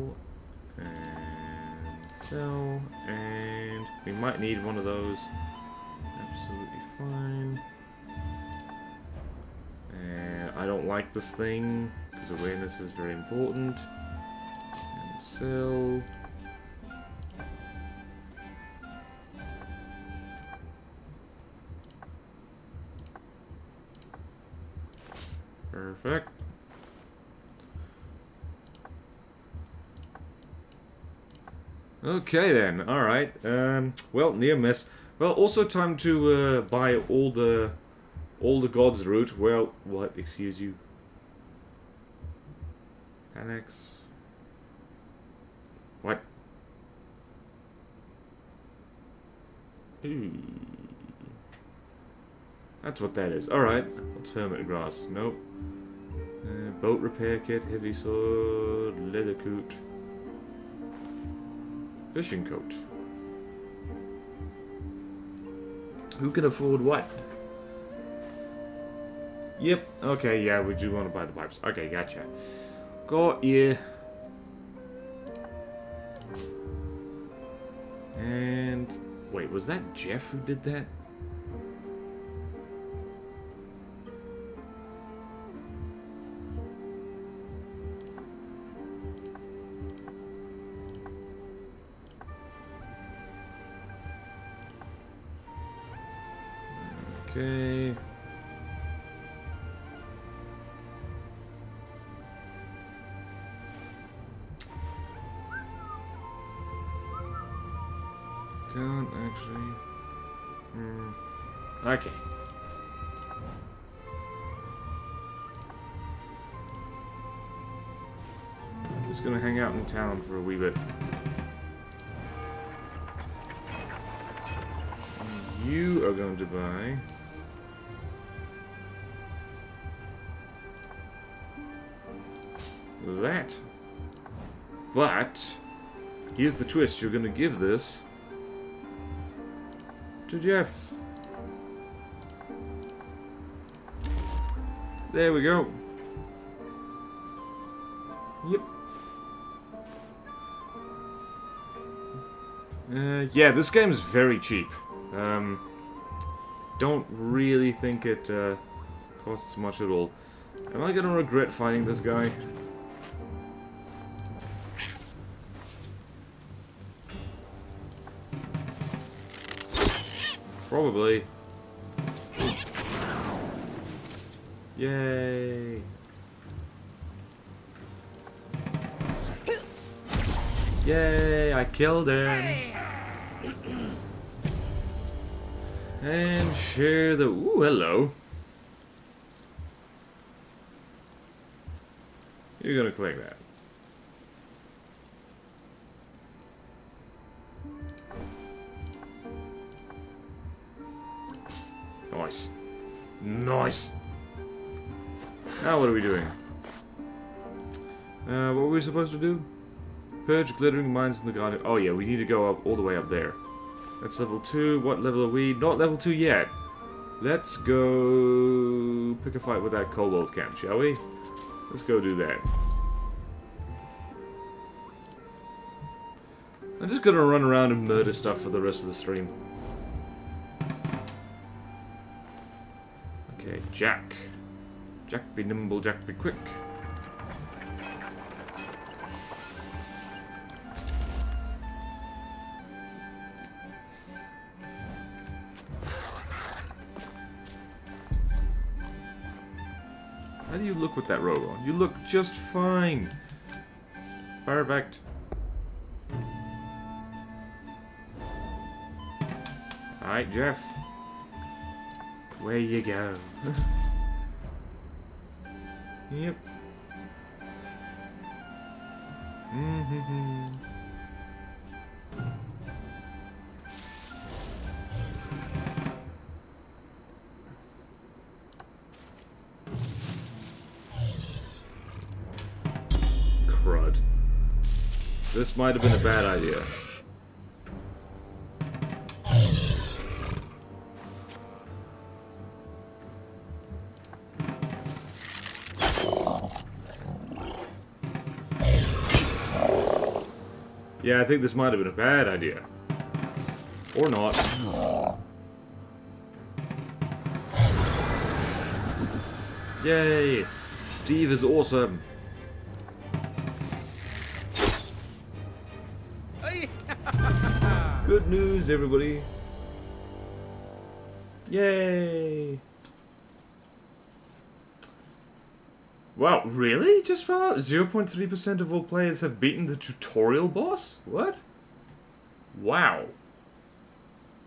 And sell. And we might need one of those. Absolutely fine. And I don't like this thing because awareness is very important. Sell. Perfect. Okay then, alright. Well, near miss. Well, also time to buy all the gods root. Well, what? Excuse you. Annex. What? Ooh. That's what that is. Alright. What's hermit grass? Nope. Boat repair kit, heavy sword, leather coat. Fishing coat. Who can afford what? Yep. Okay, yeah, we do want to buy the pipes. Okay, gotcha. Got you. And... wait, was that Jeff who did that? Okay. Can't actually. Okay. I'm just gonna hang out in town for a wee bit. You are going to buy. That. But here's the twist, you're gonna give this to Jeff. There we go. Yep. Yeah, this game is very cheap. Don't really think it costs much at all. Am I gonna regret fighting this guy? Probably. Yay. Yay, I killed him. And share the... ooh, hello. You're gonna click that. Nice. Nice. Now what are we doing? What were we supposed to do? Purge glittering mines in the garden. Oh yeah, we need to go up all the way up there. That's level 2. What level are we? Not level 2 yet. Let's go pick a fight with that kobold camp, shall we? Let's go do that. I'm just gonna run around and murder stuff for the rest of the stream. Okay, Jack. Jack be nimble, Jack be quick. How do you look with that robe on? You look just fine. Perfect. Alright, Jeff. Where you go. Yep. Mm-hmm. Crud. This might have been a bad idea. Yeah, I think this might have been a bad idea. Or not. Yay! Steve is awesome. Good news, everybody. Yay! Wow, really? Just found out 0.3% of all players have beaten the tutorial boss? What? Wow.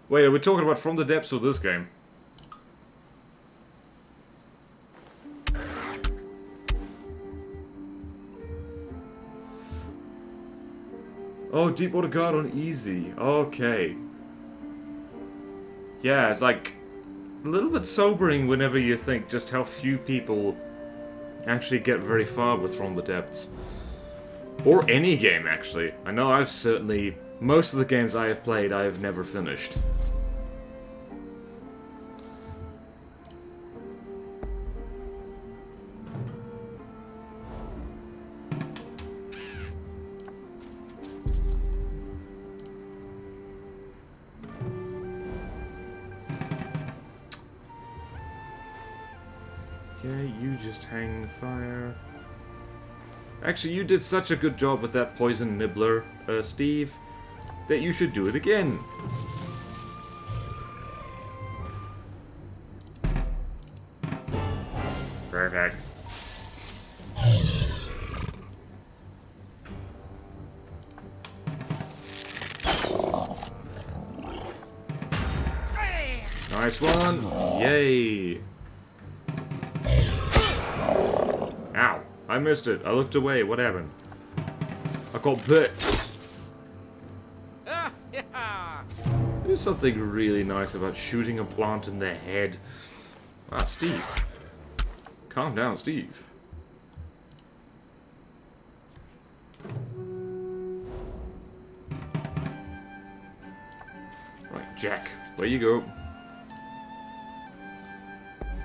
Wait, are we talking about From the Depths or this game? Oh, Deepwater Guard on easy. Okay. Yeah, it's like a little bit sobering whenever you think just how few people actually get very far with From the Depths. Or any game, actually. I know I've certainly... most of the games I have played, I have never finished. Okay, you just hang the fire. Actually, you did such a good job with that poison nibbler, Steve, that you should do it again. Perfect. Nice one. Yay. Ow. I missed it. I looked away. What happened? I got bit. There's something really nice about shooting a plant in the head. Ah, Steve. Calm down, Steve. Right, Jack. Where you go.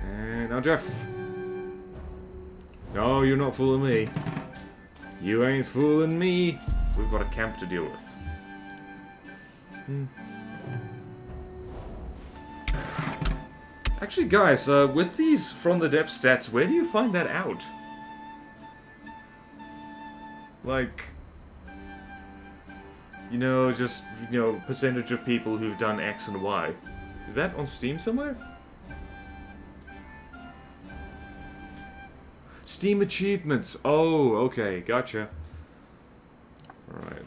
And now Jeff. No, you're not fooling me. You ain't fooling me. We've got a camp to deal with. Actually, guys, with these From the Depth stats, where do you find that out? Like, you know, just, you know, percentage of people who've done X and Y. Is that on Steam somewhere? Steam achievements. Oh, okay, gotcha. Alright.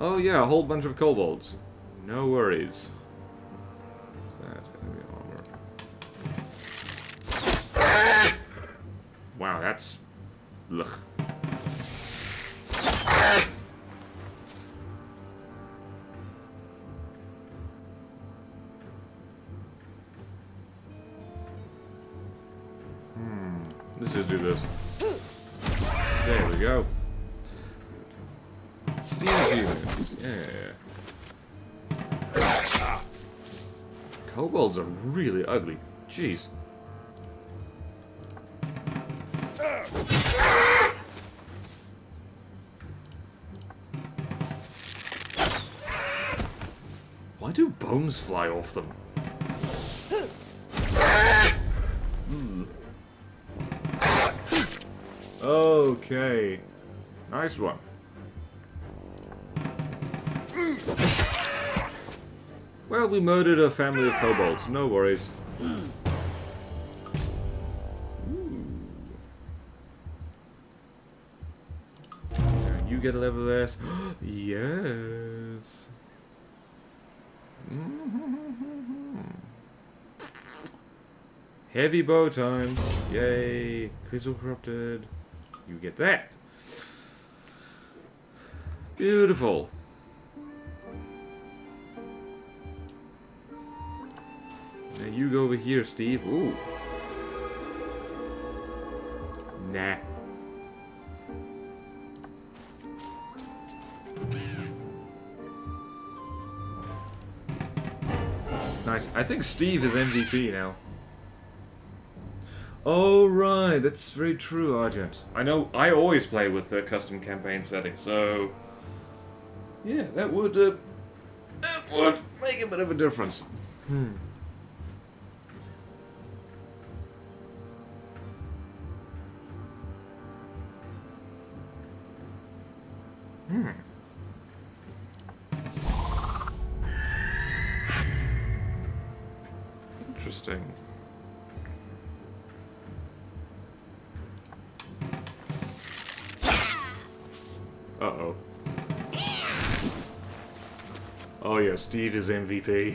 Oh yeah, a whole bunch of kobolds. No worries. What's that? Heavy armor. Wow, that's... ugh. Let's just do this. There we go. Steam units, yeah. Kobolds are really ugly. Jeez. Why do bones fly off them? Okay, nice one. Well, we murdered a family of kobolds, no worries. And you get a level less. Yes. Heavy bow time. Yay. Crystal corrupted. You get that. Beautiful. Now you go over here, Steve. Ooh. Nah. Nice. I think Steve is MVP now. Oh, right, that's very true, Argent. I know, I always play with the custom campaign settings, so... yeah, that would make a bit of a difference. Hmm. Hmm. Interesting. Uh-oh. Oh yeah, Steve is MVP.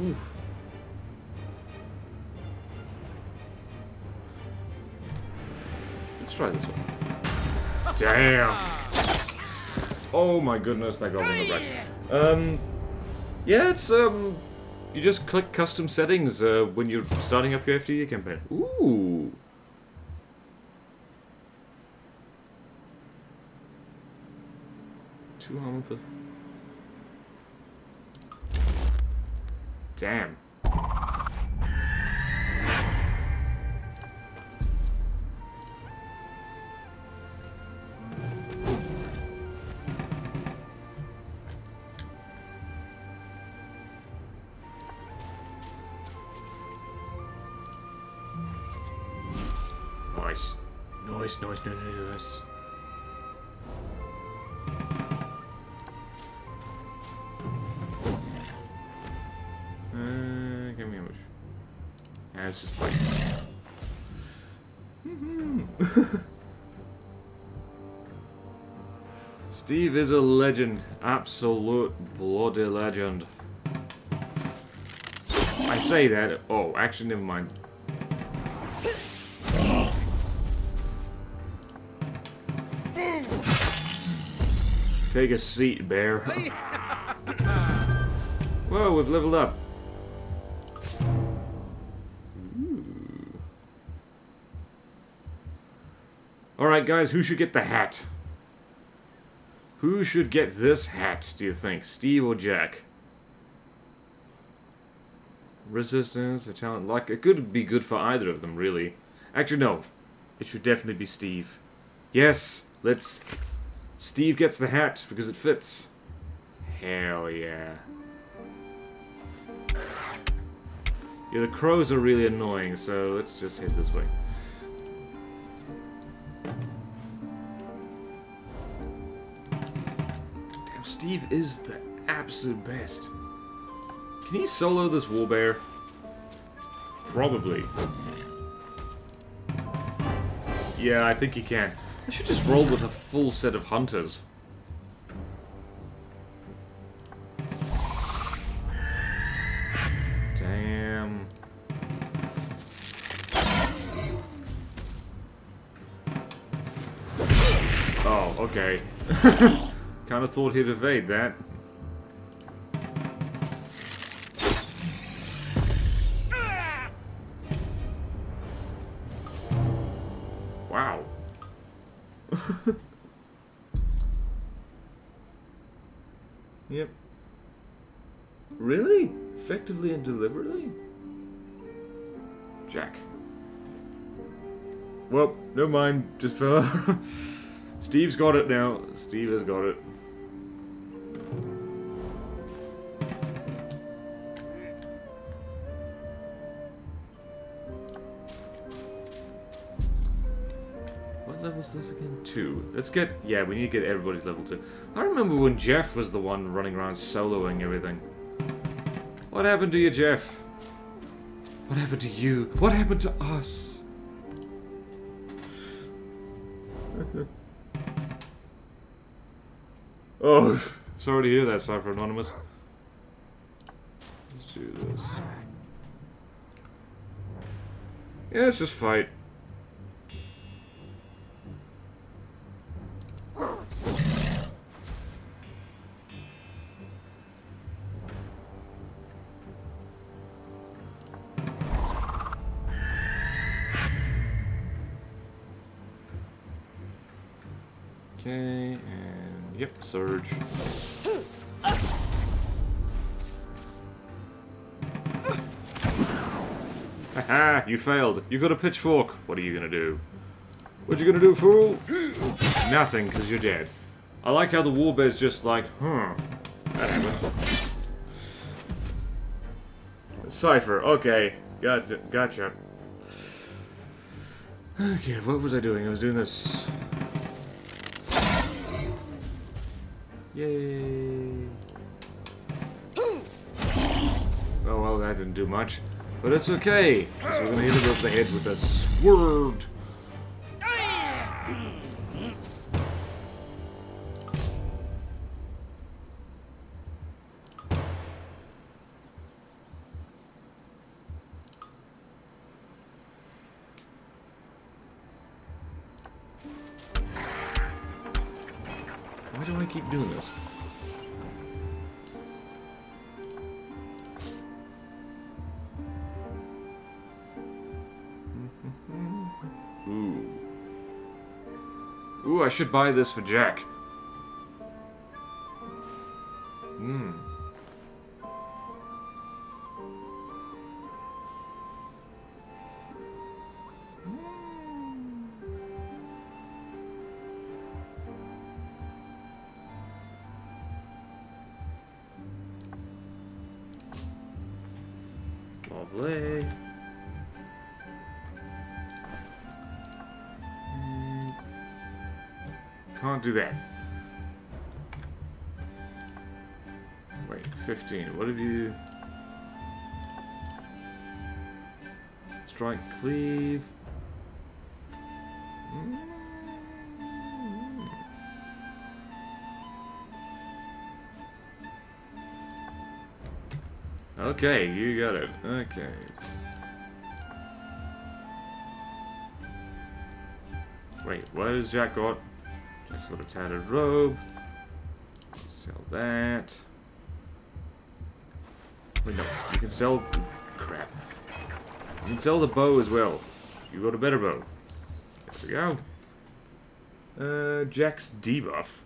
Ooh. Let's try this one. Damn! Oh my goodness, that got me in the wreck. Yeah, it's you just click custom settings when you're starting up your FTD campaign. Ooh. Too harmful. Damn. Nice. Give me a much. Yeah, it's just like Steve is a legend. Absolute bloody legend. I say that. Oh, actually, never mind. Take a seat, bear. Whoa, we've leveled up. Ooh. All right, guys, who should get the hat? Who should get this hat, do you think? Steve or Jack? Resistance, a talent, luck. It could be good for either of them, really. Actually, no. It should definitely be Steve. Yes, let's... Steve gets the hat because it fits. Hell yeah. Yeah, the crows are really annoying, so let's just head this way. Damn, Steve is the absolute best. Can he solo this warbear? Probably. Yeah, I think he can. I should just roll with a full set of hunters. Damn. Oh, okay. Kind of thought he'd evade that. Yep. Really? Effectively and deliberately? Jack. Well, never mind. Just fell. Steve's got it now. Steve has got it. This again? 2. Let's get... Yeah, we need to get everybody's level 2. I remember when Jeff was the one running around soloing everything. What happened to you, Jeff? What happened to you? What happened to us? Oh, sorry to hear that, Cypher Anonymous. Let's do this. Yeah, let's just fight. Surge. Haha, you failed. You got a pitchfork. What are you gonna do? What you gonna do, fool? Nothing, because you're dead. I like how the warbear's just like, huh. That happened. Cypher, okay. Gotcha. Okay, what was I doing? I was doing this... Yay! Oh well, I didn't do much, but it's okay. So we're gonna hit him over the head with a sword. I should buy this for Jack. Hmm. Lovely. Can't do that. Wait, 15. What have you... Strike, cleave. Mm-hmm. Okay, you got it. Okay. Wait, what has Jack got? Just got a tattered robe. Sell that. Wait, no. You can sell... Crap. You can sell the bow as well. You got a better bow. There we go. Jack's debuff.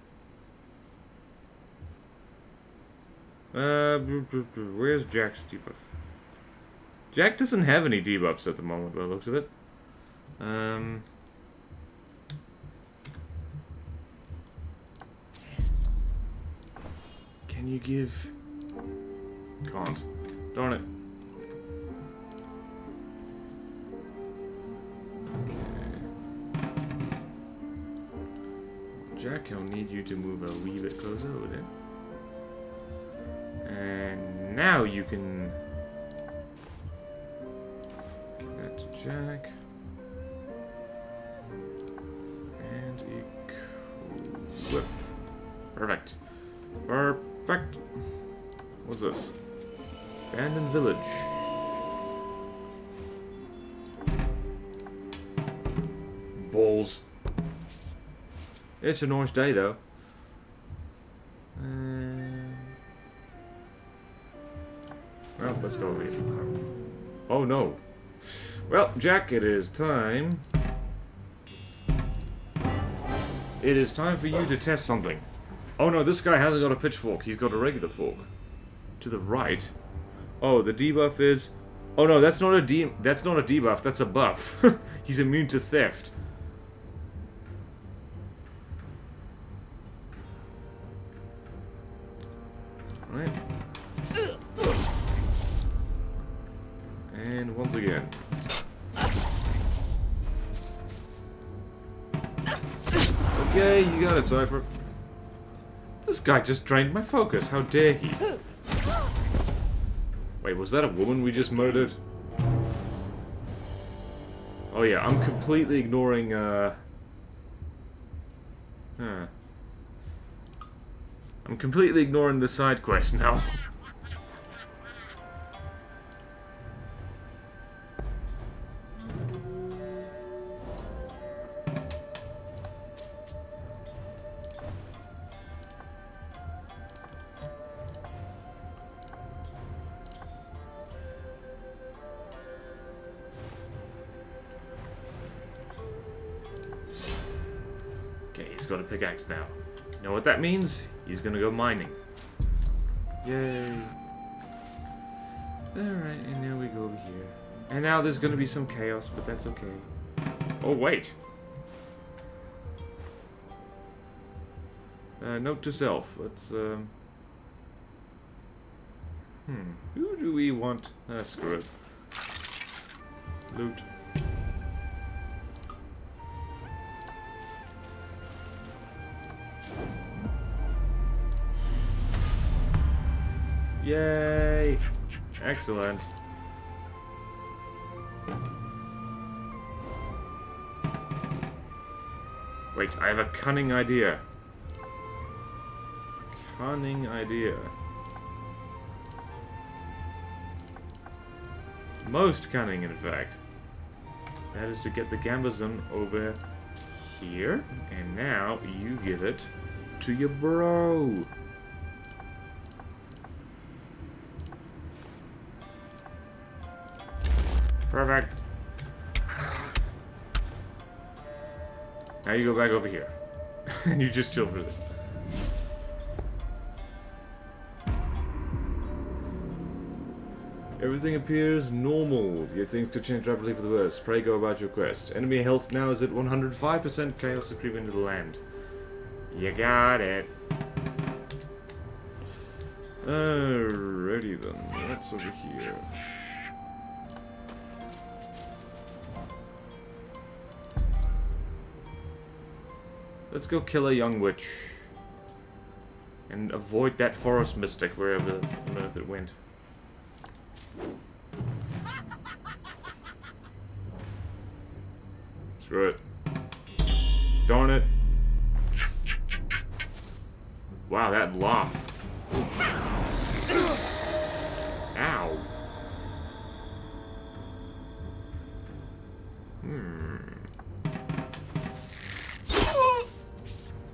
Where's Jack's debuff? Jack doesn't have any debuffs at the moment by the looks of it. Can you give... Can't. Darn it. Okay. Jack, I'll need you to move a wee bit closer over there. And now you can... Give that to Jack. And equip. Perfect. Perfect. Fact. What's this? Abandoned village. Balls. It's a nice day though. Well, let's go over here. Oh no. Well, Jack, it is time. It is time for you to test something. Oh no, this guy hasn't got a pitchfork. He's got a regular fork. To the right. Oh, the debuff is... Oh no, that's not a debuff. That's a buff. He's immune to theft. Right. And once again. Okay, you got it, Cypher. This guy just drained my focus. How dare he? Wait, was that a woman we just murdered? Oh yeah, I'm completely ignoring, I'm completely ignoring the side quest now. Pickaxe now. You know what that means? He's gonna go mining. Yay. Alright, and now we go over here. And now there's gonna be some chaos, but that's okay. Oh, wait. Note to self. Let's, Who do we want? Ah, screw it. Loot. Yay! Excellent. Wait, I have a cunning idea. Cunning idea. Most cunning, in fact. That is to get the Gambazon over here, and now you give it to your bro. Perfect. Now you go back over here. And you just chill for this. Everything appears normal, yet things could change rapidly for the worse. Pray go about your quest. Enemy health now is at 105%. Chaos is creeping into the land. You got it. Alrighty then. That's over here. Let's go kill a young witch. And avoid that forest mystic wherever on earth it went. Screw it. Darn it. Wow, that laugh. Ow.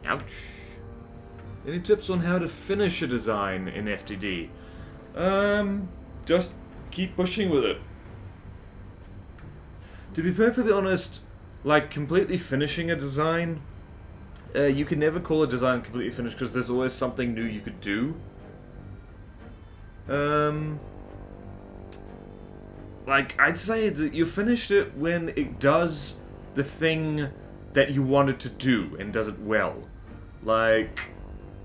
Ouch. Any tips on how to finish a design in FTD? Just keep pushing with it. To be perfectly honest, like completely finishing a design, you can never call a design completely finished because there's always something new you could do. Like I'd say that you finished it when it does the thing that you wanted to do and does it well. Like,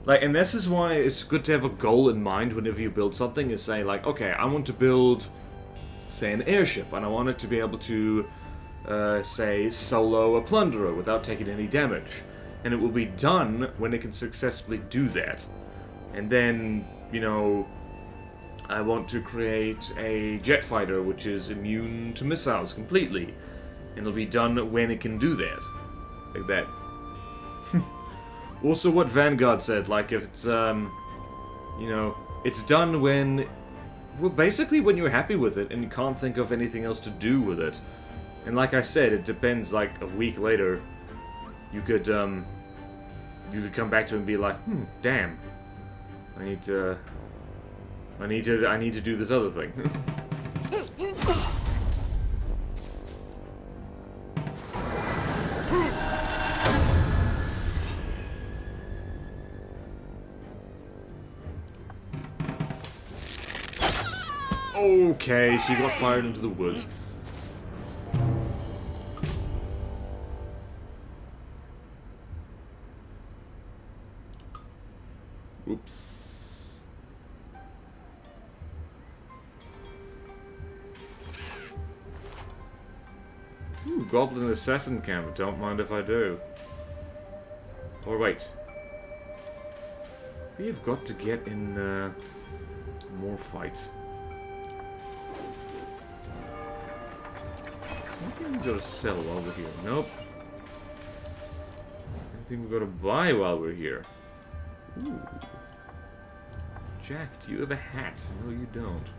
and this is why it's good to have a goal in mind whenever you build something, is say, like, okay, I want to build, say, an airship, and I want it to be able to, say, solo a plunderer without taking any damage. And it will be done when it can successfully do that. And then, you know, I want to create a jet fighter which is immune to missiles completely. And it'll be done when it can do that. Like that. Also what Vanguard said, like if it's, you know, it's done when, well, basically when you're happy with it and you can't think of anything else to do with it. And like I said, it depends, like a week later, you could come back to it and be like, damn, I need to do this other thing. Okay, she got fired into the woods. Oops. Ooh, Goblin Assassin Camp. Don't mind if I do. Or wait. We've got to get in more fights. Anything we gotta sell while we're here? Nope. Anything we gotta buy while we're here? Ooh. Jack, do you have a hat? No, you don't.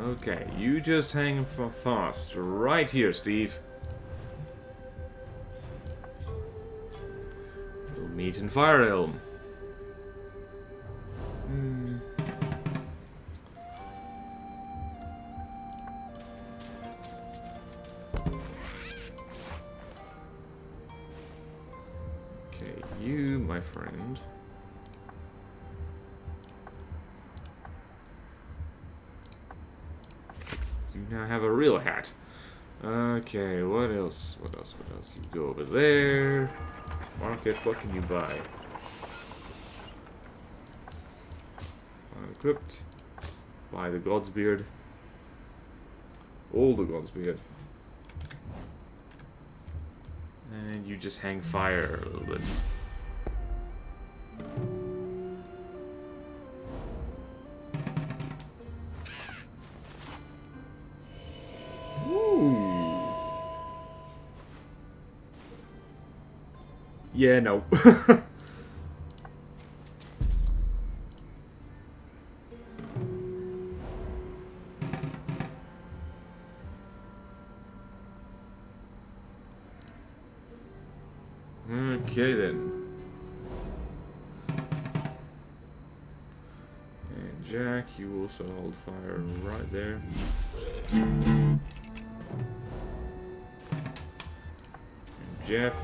Okay, you just hang fast right here, Steve. Meet in Fire Elm. Okay, you, my friend. You now have a real hat. Okay, what else? What else? What else? You go over there. Market, what can you buy? Unequipped. Buy the God's Beard. All the God's Beard. And you just hang fire a little bit. Ooh. Yeah, no. Okay, then. And Jack, you also hold fire right there. And Jeff,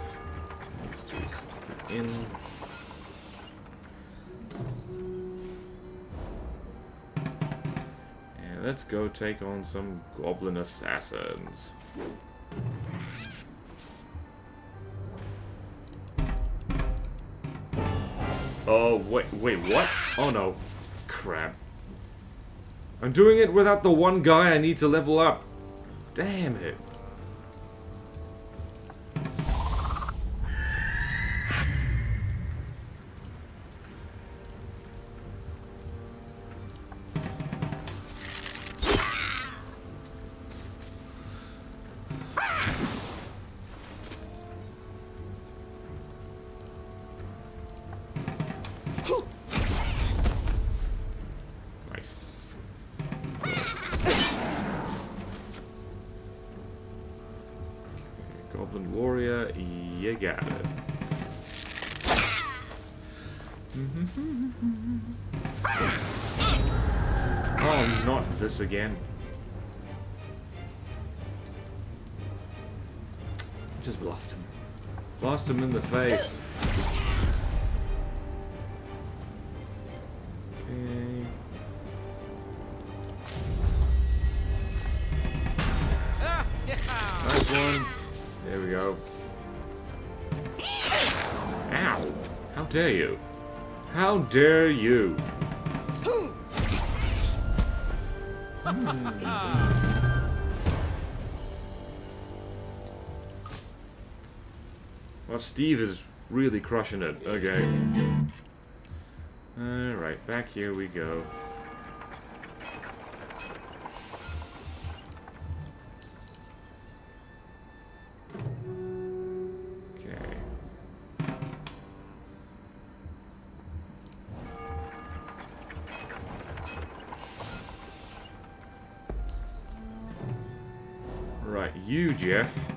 let's just stick in. And let's go take on some goblin assassins. Oh, wait, what? Oh no. Crap. I'm doing it without the one guy I need to level up. Damn it. Again. Just blast him. Blast him in the face. Okay. Nice one. There we go. Ow! How dare you? How dare you? Well, Steve is really crushing it. Okay. Alright, back here we go. You, Jeff,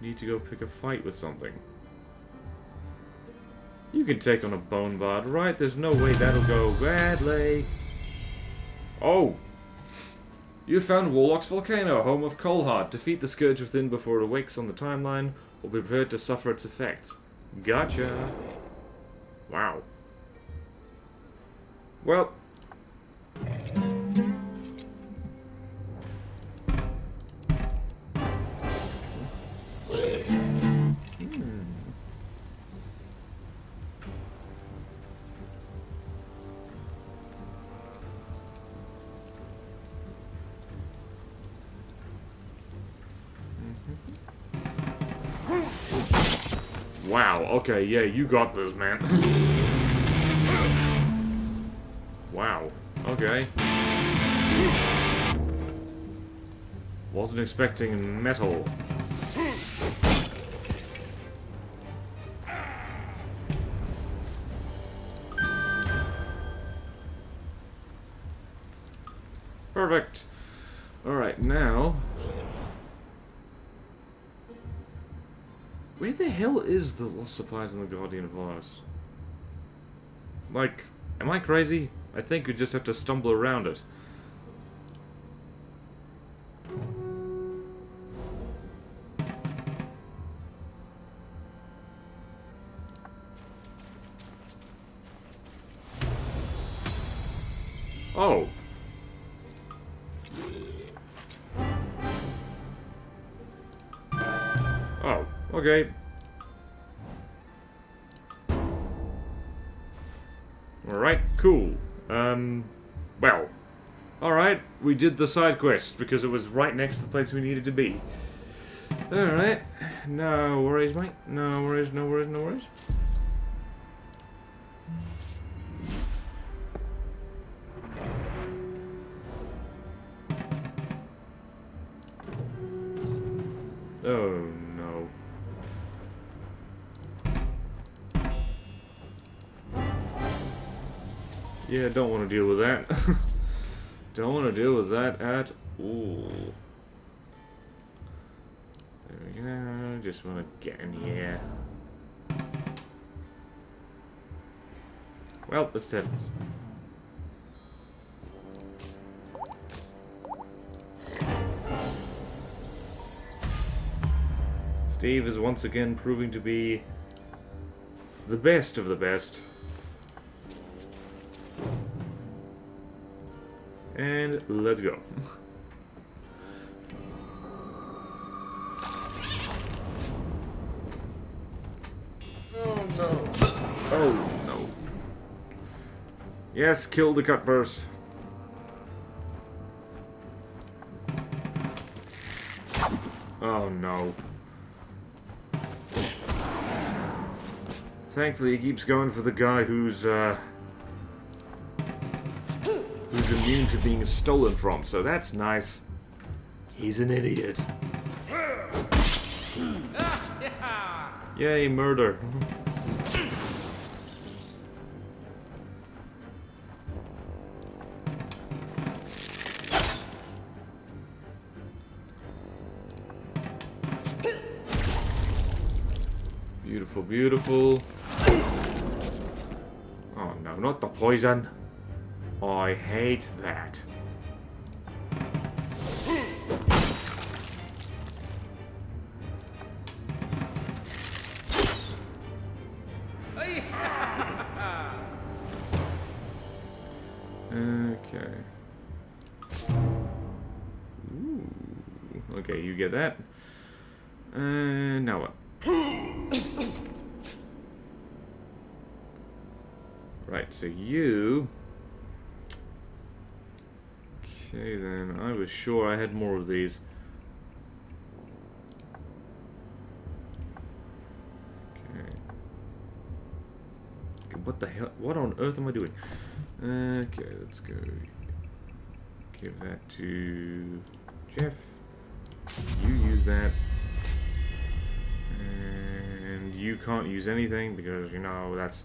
need to go pick a fight with something. You can take on a bone bard, right? There's no way that'll go badly. Oh! You found Warlock's Volcano, home of Coalheart. Defeat the Scourge within before it awakes on the timeline, or be prepared to suffer its effects. Gotcha. Wow. Well... Wow, okay, yeah, you got this, man. Wow, okay. Wasn't expecting metal. Perfect. Alright, now... Where the hell is the lost supplies in the Guardian Forest? Like, am I crazy? I think you just have to stumble around it. Oh! Okay. Alright, cool. Well. Alright, we did the side quest because it was right next to the place we needed to be. Alright. No worries, mate. No worries, no worries, no worries. Oh, no. Yeah, don't want to deal with that. Don't want to deal with that at all. There we go. Just want to get in here. Well, let's test this. Steve is once again proving to be the best of the best. And let's go. Oh no. Oh no. Yes, kill the cutburst. Oh no. Thankfully, he keeps going for the guy who's immune to being stolen from, so that's nice. He's an idiot. Yay, murder. Beautiful, beautiful. Oh no, not the poison. I hate that. Okay. Ooh. Okay, you get that. Now what? Right, so you... Okay then, I was sure I had more of these. Okay. What the hell? What on earth am I doing? Okay, let's go. Give that to Jeff. You use that. And you can't use anything because, you know, that's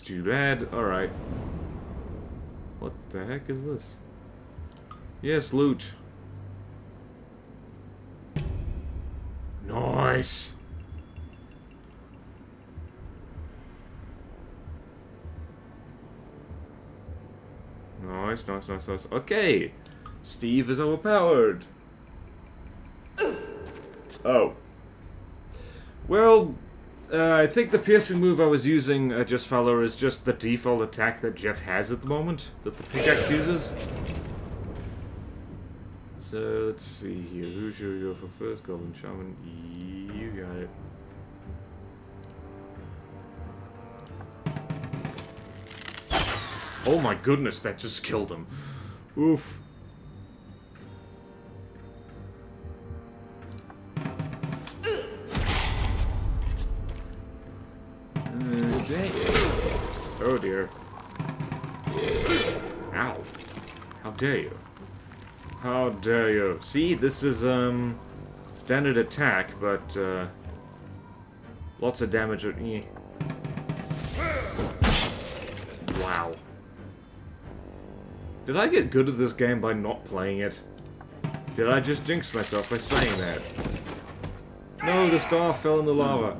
too bad. Alright. What the heck is this? Yes, loot. Nice. Nice, nice, nice, nice. Okay. Steve is overpowered. Oh. Well, I think the piercing move I was using, just Fowler, is just the default attack that Jeff has at the moment, that the pickaxe uses. So let's see here. Who should we go for first? Golden Shaman. You got it. Oh my goodness, that just killed him. Oof. Okay. Oh dear. Ow. How dare you? How dare you? See, this is, standard attack, but, lots of damage. Wow. Did I get good at this game by not playing it? Did I just jinx myself by saying that? No, the star fell in the lava.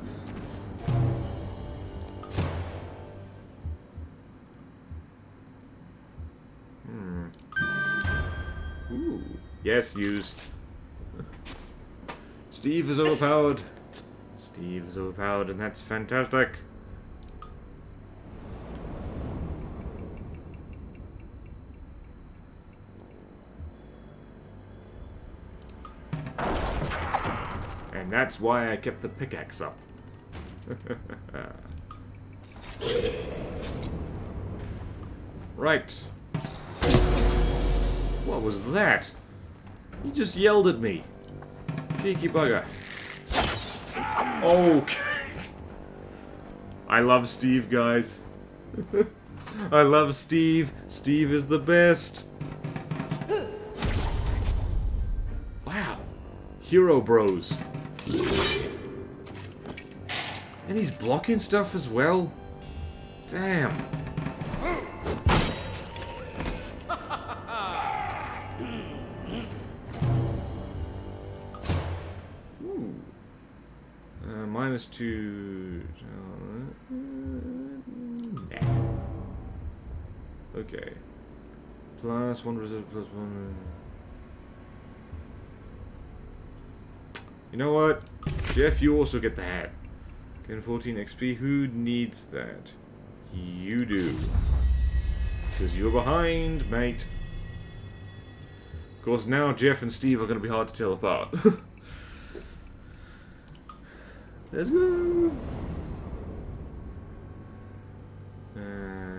Yes, use. Steve is overpowered. Steve is overpowered, and that's fantastic. And that's why I kept the pickaxe up. Right. What was that? He just yelled at me. Cheeky bugger. Okay. I love Steve, guys. I love Steve. Steve is the best. Wow. Hero bros. And he's blocking stuff as well. Damn. Ooh. -2. Nah. Okay. +1 resist +1. You know what? Jeff, you also get the hat. Gain 14 XP. Who needs that? You do. Because you're behind, mate. Of course, now Jeff and Steve are going to be hard to tell apart. Let's go.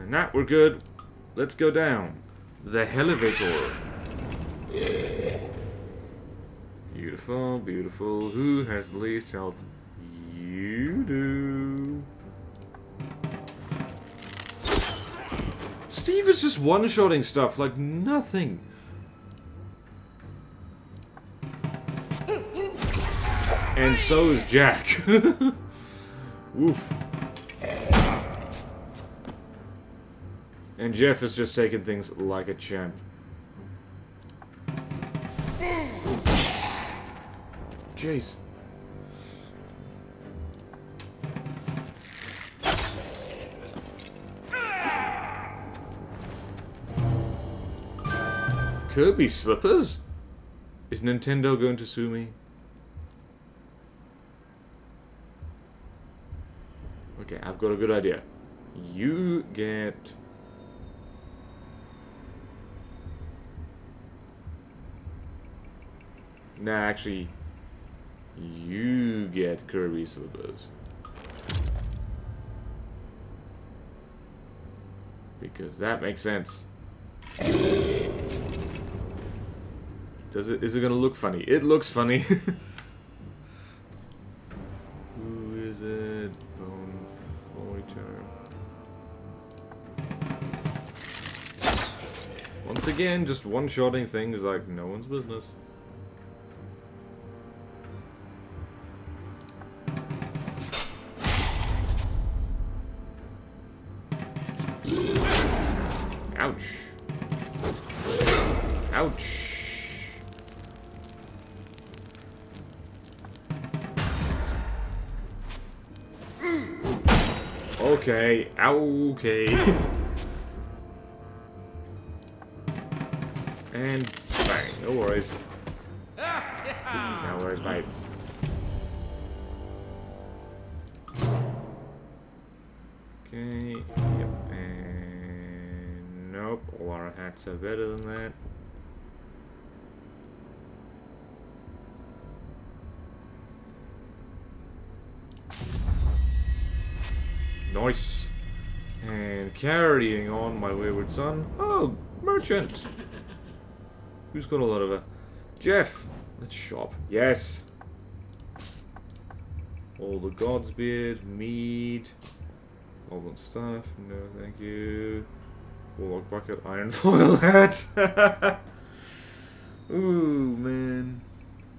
Nah, we're good. Let's go down. The elevator. Beautiful, beautiful. Who has the least health? You do. Steve is just one-shotting stuff like nothing. And so is Jack. Oof. And Jeff is just taking things like a champ. Jeez. Kirby slippers? Is Nintendo going to sue me? Okay, I've got a good idea. You get... Nah, actually... You get Kirby slippers. Because that makes sense. Does it, is it gonna look funny? It looks funny. Who is it? Bone Fighter. Once again, just one-shotting things like no one's business. Ouch. Ouch. Okay, okay. And bang, no worries. No worries, mate. Okay, yep, and nope, all our hats are better than that. Nice. And carrying on, my wayward son. Oh, merchant. Who's got a lot of it? Jeff. Let's shop. Yes. All the god's beard, mead, all that stuff. No, thank you. Warlock bucket, iron foil hat. Ooh, man.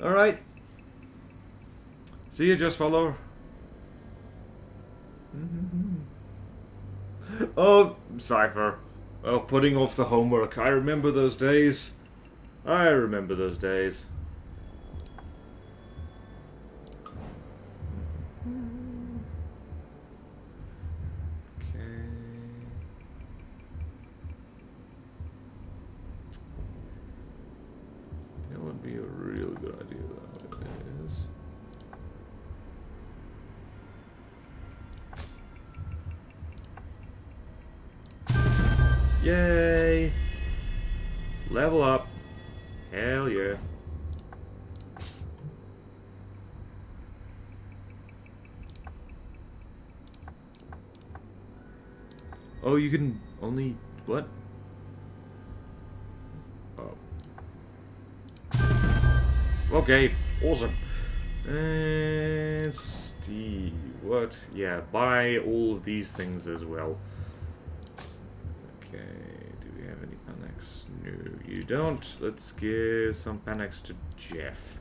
All right. See you, Just Follow. Oh, Cypher. Oh, putting off the homework. I remember those days. I remember those days. Okay. That would be a real good idea, though, it is. Yay! Level up. Hell yeah. Oh, you can only... What? Oh. Okay, awesome. Steve, what? Yeah, buy all of these things as well. Okay, do we have any Panax? No, you don't. Let's give some Panax to Jeff.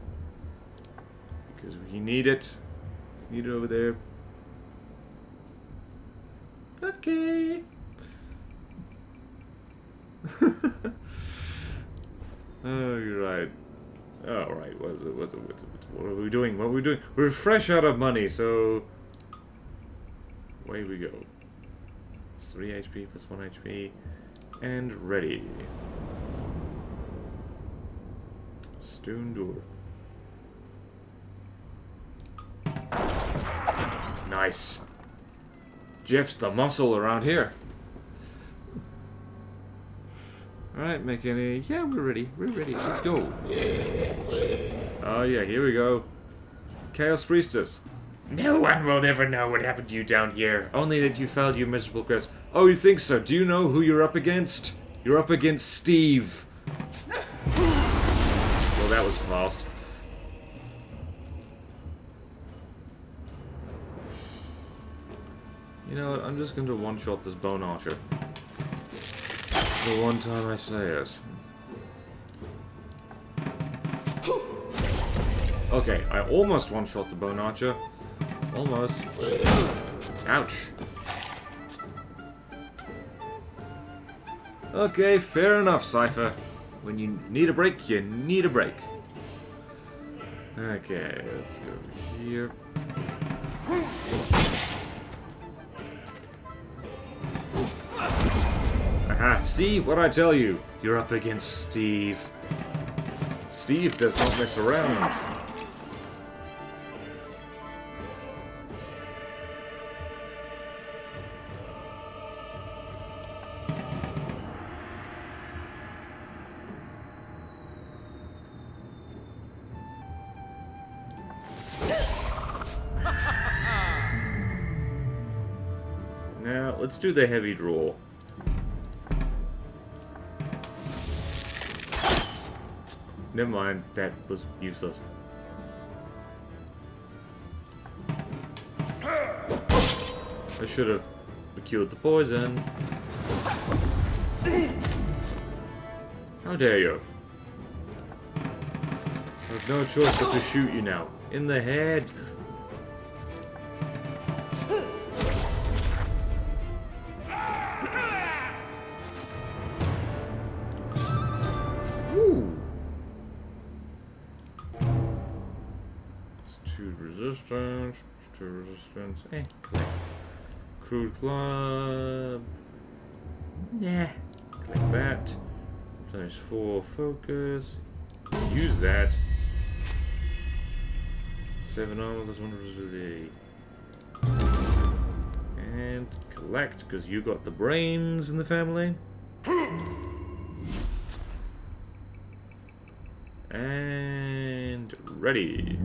Because we need it. Need it over there. Okay. Oh, you're right. All right. What are we doing? What are we doing? We're fresh out of money, so away we go. It's 3 HP plus 1 HP, and ready. Stone door. Nice. Jeff's the muscle around here. Alright, McKinney. Yeah, we're ready. We're ready. Let's go. Oh, yeah, here we go. Chaos Priestess. No one will ever know what happened to you down here. Only that you failed your miserable quest. Oh, you think so? Do you know who you're up against? You're up against Steve. Well, that was fast. You know, I'm just going to one-shot this Bone Archer. The one time I say it. Okay, I almost one-shot the Bone Archer. Almost. Ouch. Okay, fair enough, Cypher. When you need a break, you need a break. Okay, let's go over here. Aha, see what I tell you? You're up against Steve. Steve does not mess around. Now, let's do the heavy draw. Never mind, that was useless. I should have cured the poison. How dare you? I have no choice but to shoot you now. In the head! Resistance. Click. Crude club. Nah. Click that. Place 4 focus. Use that. 7 armor plus 1 resiliency. And collect, because you got the brains in the family. And ready.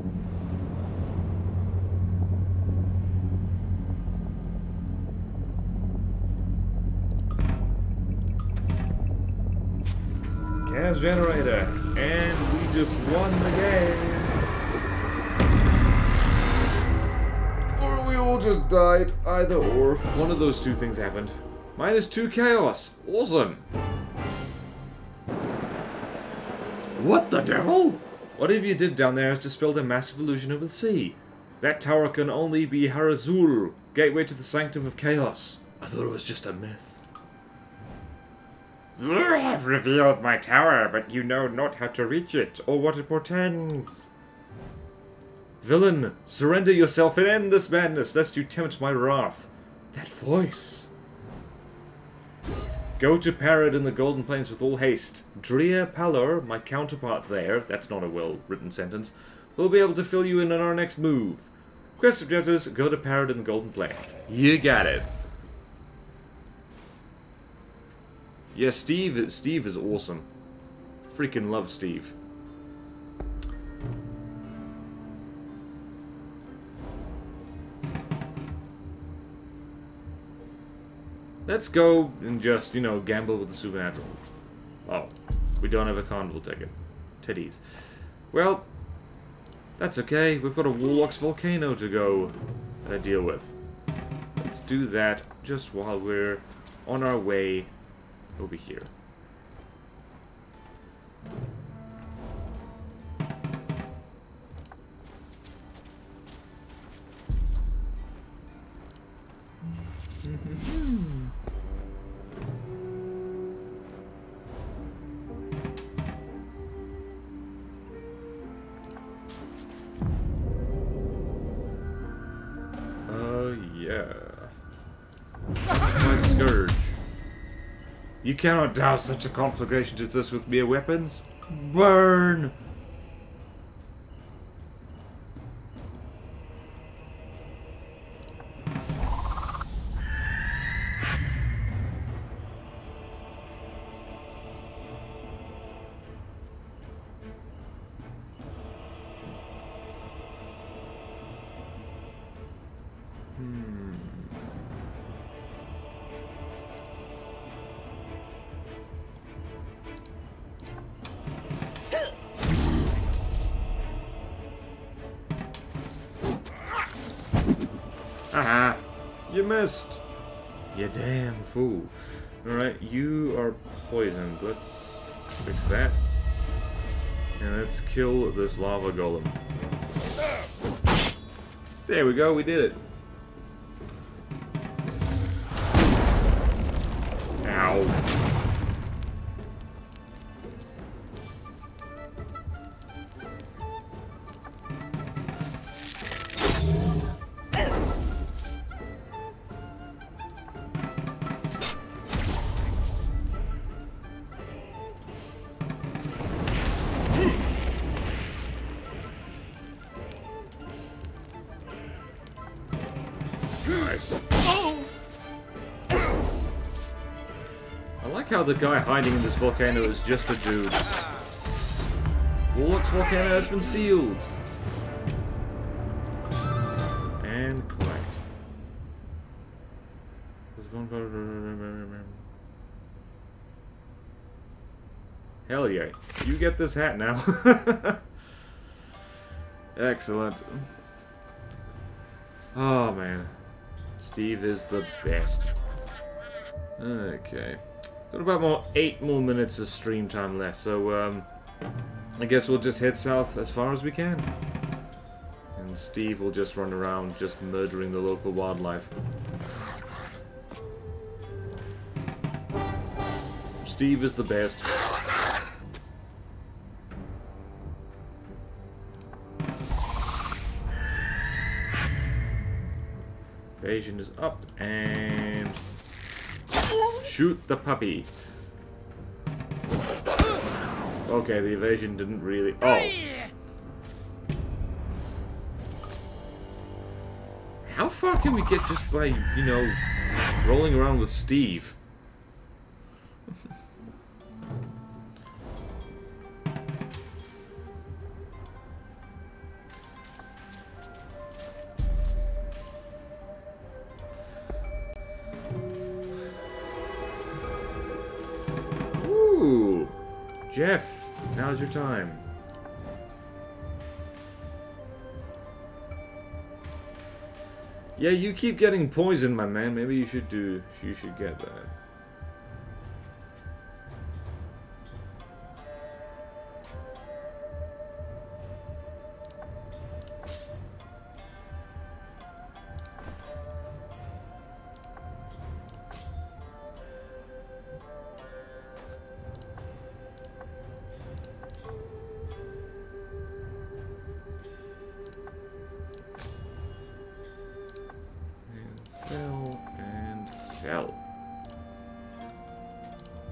Gas generator, and we just won the game. Or we all just died, either or. One of those two things happened. -2 chaos. Awesome. What the devil? Whatever you did down there has dispelled a massive illusion over the sea. That tower can only be Harazul, gateway to the sanctum of chaos. I thought it was just a myth. You have revealed my tower, but you know not how to reach it, or what it portends. Villain, surrender yourself and end this madness, lest you tempt my wrath. That voice. Go to Parad in the Golden Plains with all haste. Dreya Pallor, my counterpart there, that's not a well-written sentence, will be able to fill you in on our next move. Quest objectives, go to Parad in the Golden Plains. You got it. Yeah, Steve is awesome. Freaking love Steve. Let's go and just, you know, gamble with the supernatural. Oh, we don't have a carnival ticket. Titties. Well, That's okay, we've got a Warlock's Volcano to go deal with. Let's do that just while we're on our way over here. You cannot douse such a conflagration as this with mere weapons. Burn! You damn fool. Alright, you are poisoned. Let's fix that. And let's kill this lava golem. There we go, we did it. Ow. The guy hiding in this volcano is just a dude. Warlock's volcano has been sealed. And collect. There's one... Hell yeah. You get this hat now. Excellent. Oh man. Steve is the best. Okay. Got about eight more minutes of stream time left, so I guess we'll just head south as far as we can. And Steve will just run around just murdering the local wildlife. Steve is the best. Invasion is up and... Shoot the puppy. Okay, the evasion didn't really... Oh! How far can we get just by, you know, rolling around with Steve? Jeff, now's your time. Yeah, you keep getting poisoned, my man. Maybe you should get that.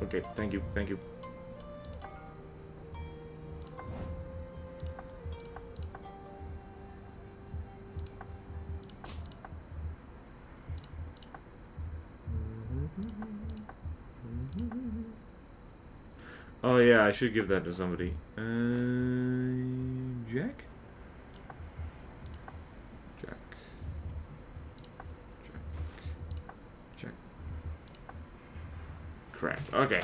Okay, thank you, thank you. Oh yeah, I should give that to somebody. Jack? Crap. Okay.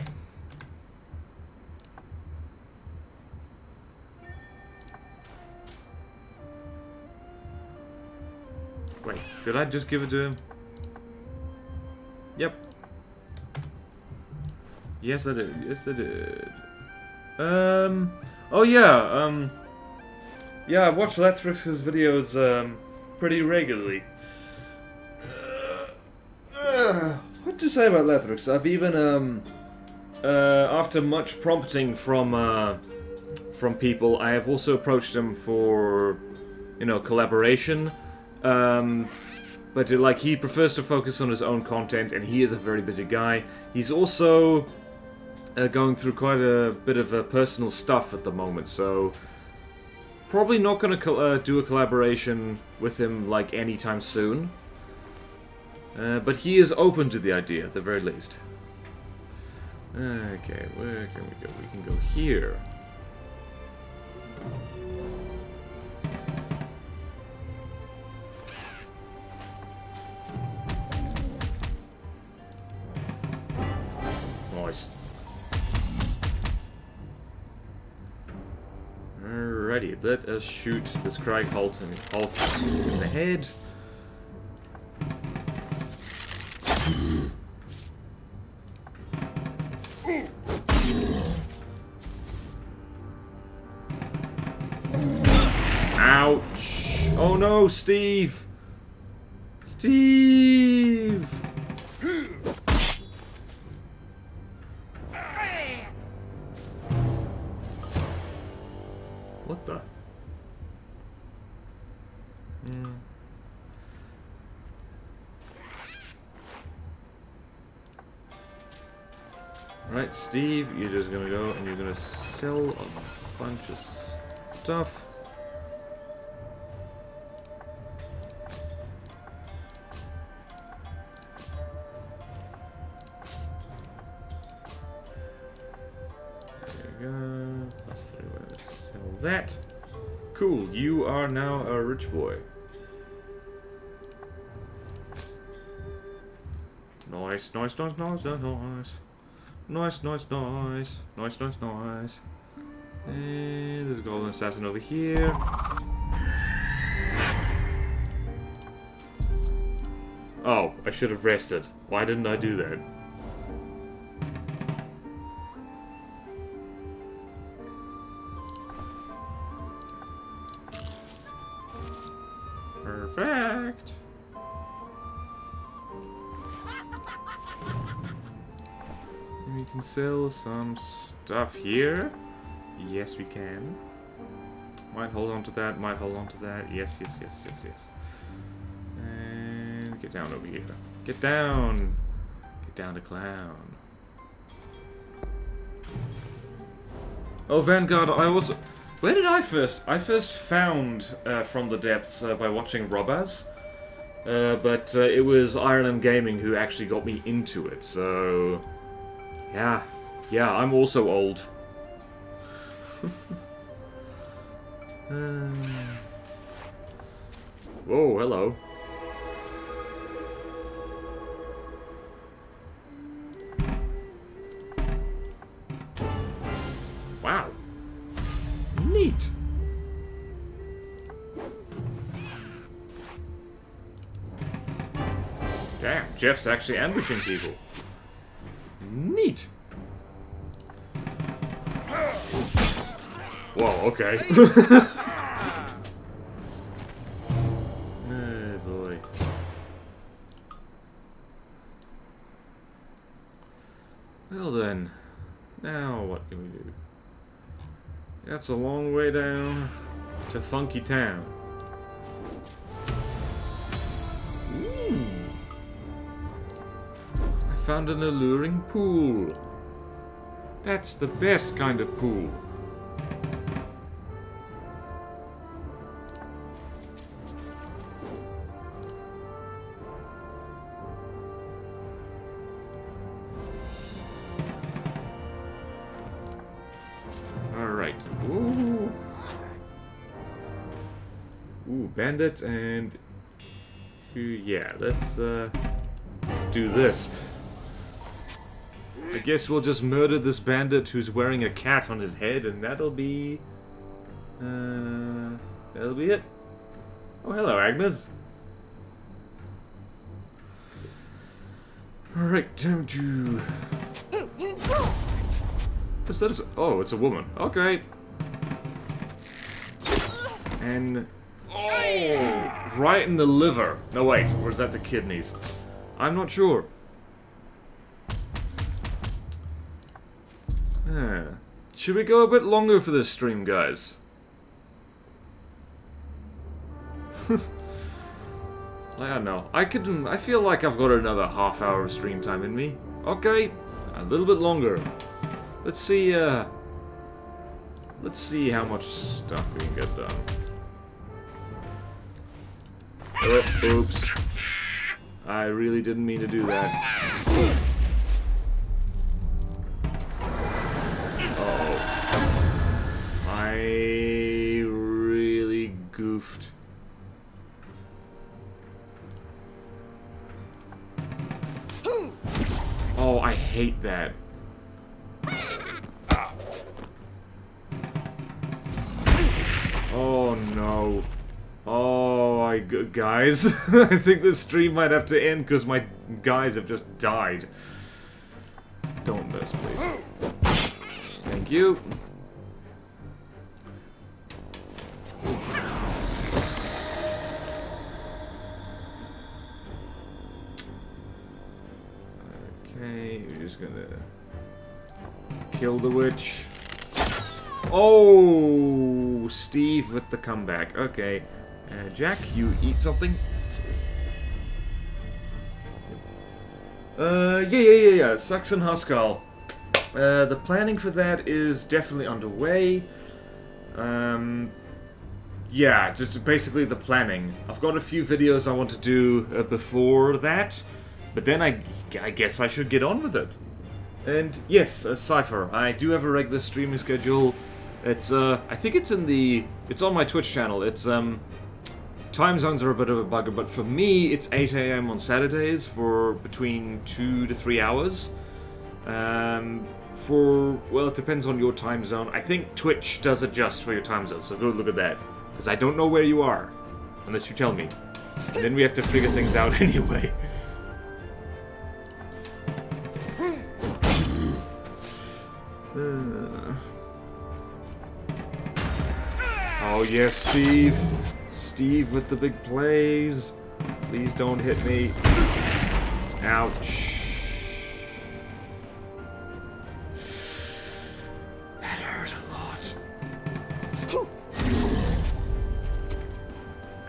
Wait, did I just give it to him? Yep. Yes, I did. Yes, I did. Oh yeah. Yeah, I watch Lathrix's videos pretty regularly. What to say about Lathrix? I've even after much prompting from people, I have also approached him for, you know, collaboration. But like, he prefers to focus on his own content, and he is a very busy guy. He's also going through quite a bit of personal stuff at the moment, so probably not going to do a collaboration with him like anytime soon. But he is open to the idea, at the very least. Okay, where can we go? We can go here. Nice. Alrighty, let us shoot this Krieghalt in the head. Ouch! Oh no, Steve! Steve! What the? Mm. Right, Steve, you're just gonna go and you're gonna sell a bunch of stuff. That. Cool, you are now a rich boy. Nice, nice, nice, nice, nice, nice. Nice, nice, nice. Nice, nice, nice. And there's a golden assassin over here. Oh, I should have rested. Why didn't I do that? Perfect. We can sell some stuff here. Yes, we can. Might hold on to that, might hold on to that. Yes, yes, yes, yes, yes. And get down over here. Get down! Get down to clown. Oh, Vanguard, I also... Where did I first? I first found From the Depths by watching Robaz, but it was Ireland Gaming who actually got me into it, so... Yeah, yeah, I'm also old. Whoa, hello. Wow. Neat. Damn, Jeff's actually ambushing people. Neat. Whoa, okay. Oh boy. Well then, now what can we do? That's a long way down to Funky Town. Ooh. I found an alluring pool. That's the best kind of pool. Bandit and yeah, let's do this. I guess we'll just murder this bandit who's wearing a cat on his head, and that'll be it. Oh, hello, Agnes. Alright, time to... What's that? Oh, it's a woman. Okay. And... Oh! Right in the liver. No, wait. Or is that the kidneys? I'm not sure. Should we go a bit longer for this stream, guys? I don't know. I feel like I've got another half hour of stream time in me. Okay, a little bit longer. Let's see how much stuff we can get done. Oops. I really didn't mean to do that. Oh. I really goofed. Oh, I hate that. Oh no. Oh, guys, I think this stream might have to end because my guys have just died. Don't miss, please. Thank you. Okay, we're just gonna kill the witch. Oh, Steve with the comeback. Okay. Jack, you eat something? Yeah. Saxon Huskal. The planning for that is definitely underway. Yeah, just basically the planning. I've got a few videos I want to do before that, but then I guess I should get on with it. And yes, Cypher, I do have a regular streaming schedule. It's, I think it's in the... It's on my Twitch channel. It's, time zones are a bit of a bugger, but for me, it's 8 AM on Saturdays for between 2 to 3 hours. Well, it depends on your time zone. I think Twitch does adjust for your time zone, so go look at that. Because I don't know where you are, unless you tell me. And then we have to figure things out anyway. Oh yes, Steve. Steve with the big plays. Please don't hit me. Ouch. That hurt a lot.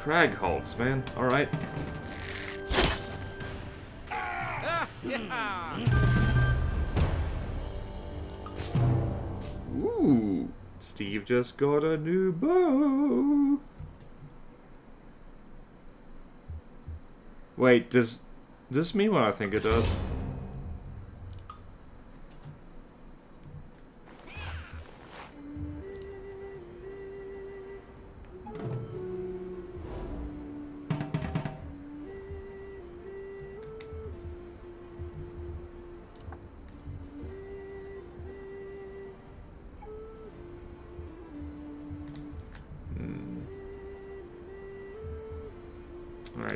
Crag holds, man. Alright. Ooh. Steve just got a new bow. Wait, does this mean what I think it does?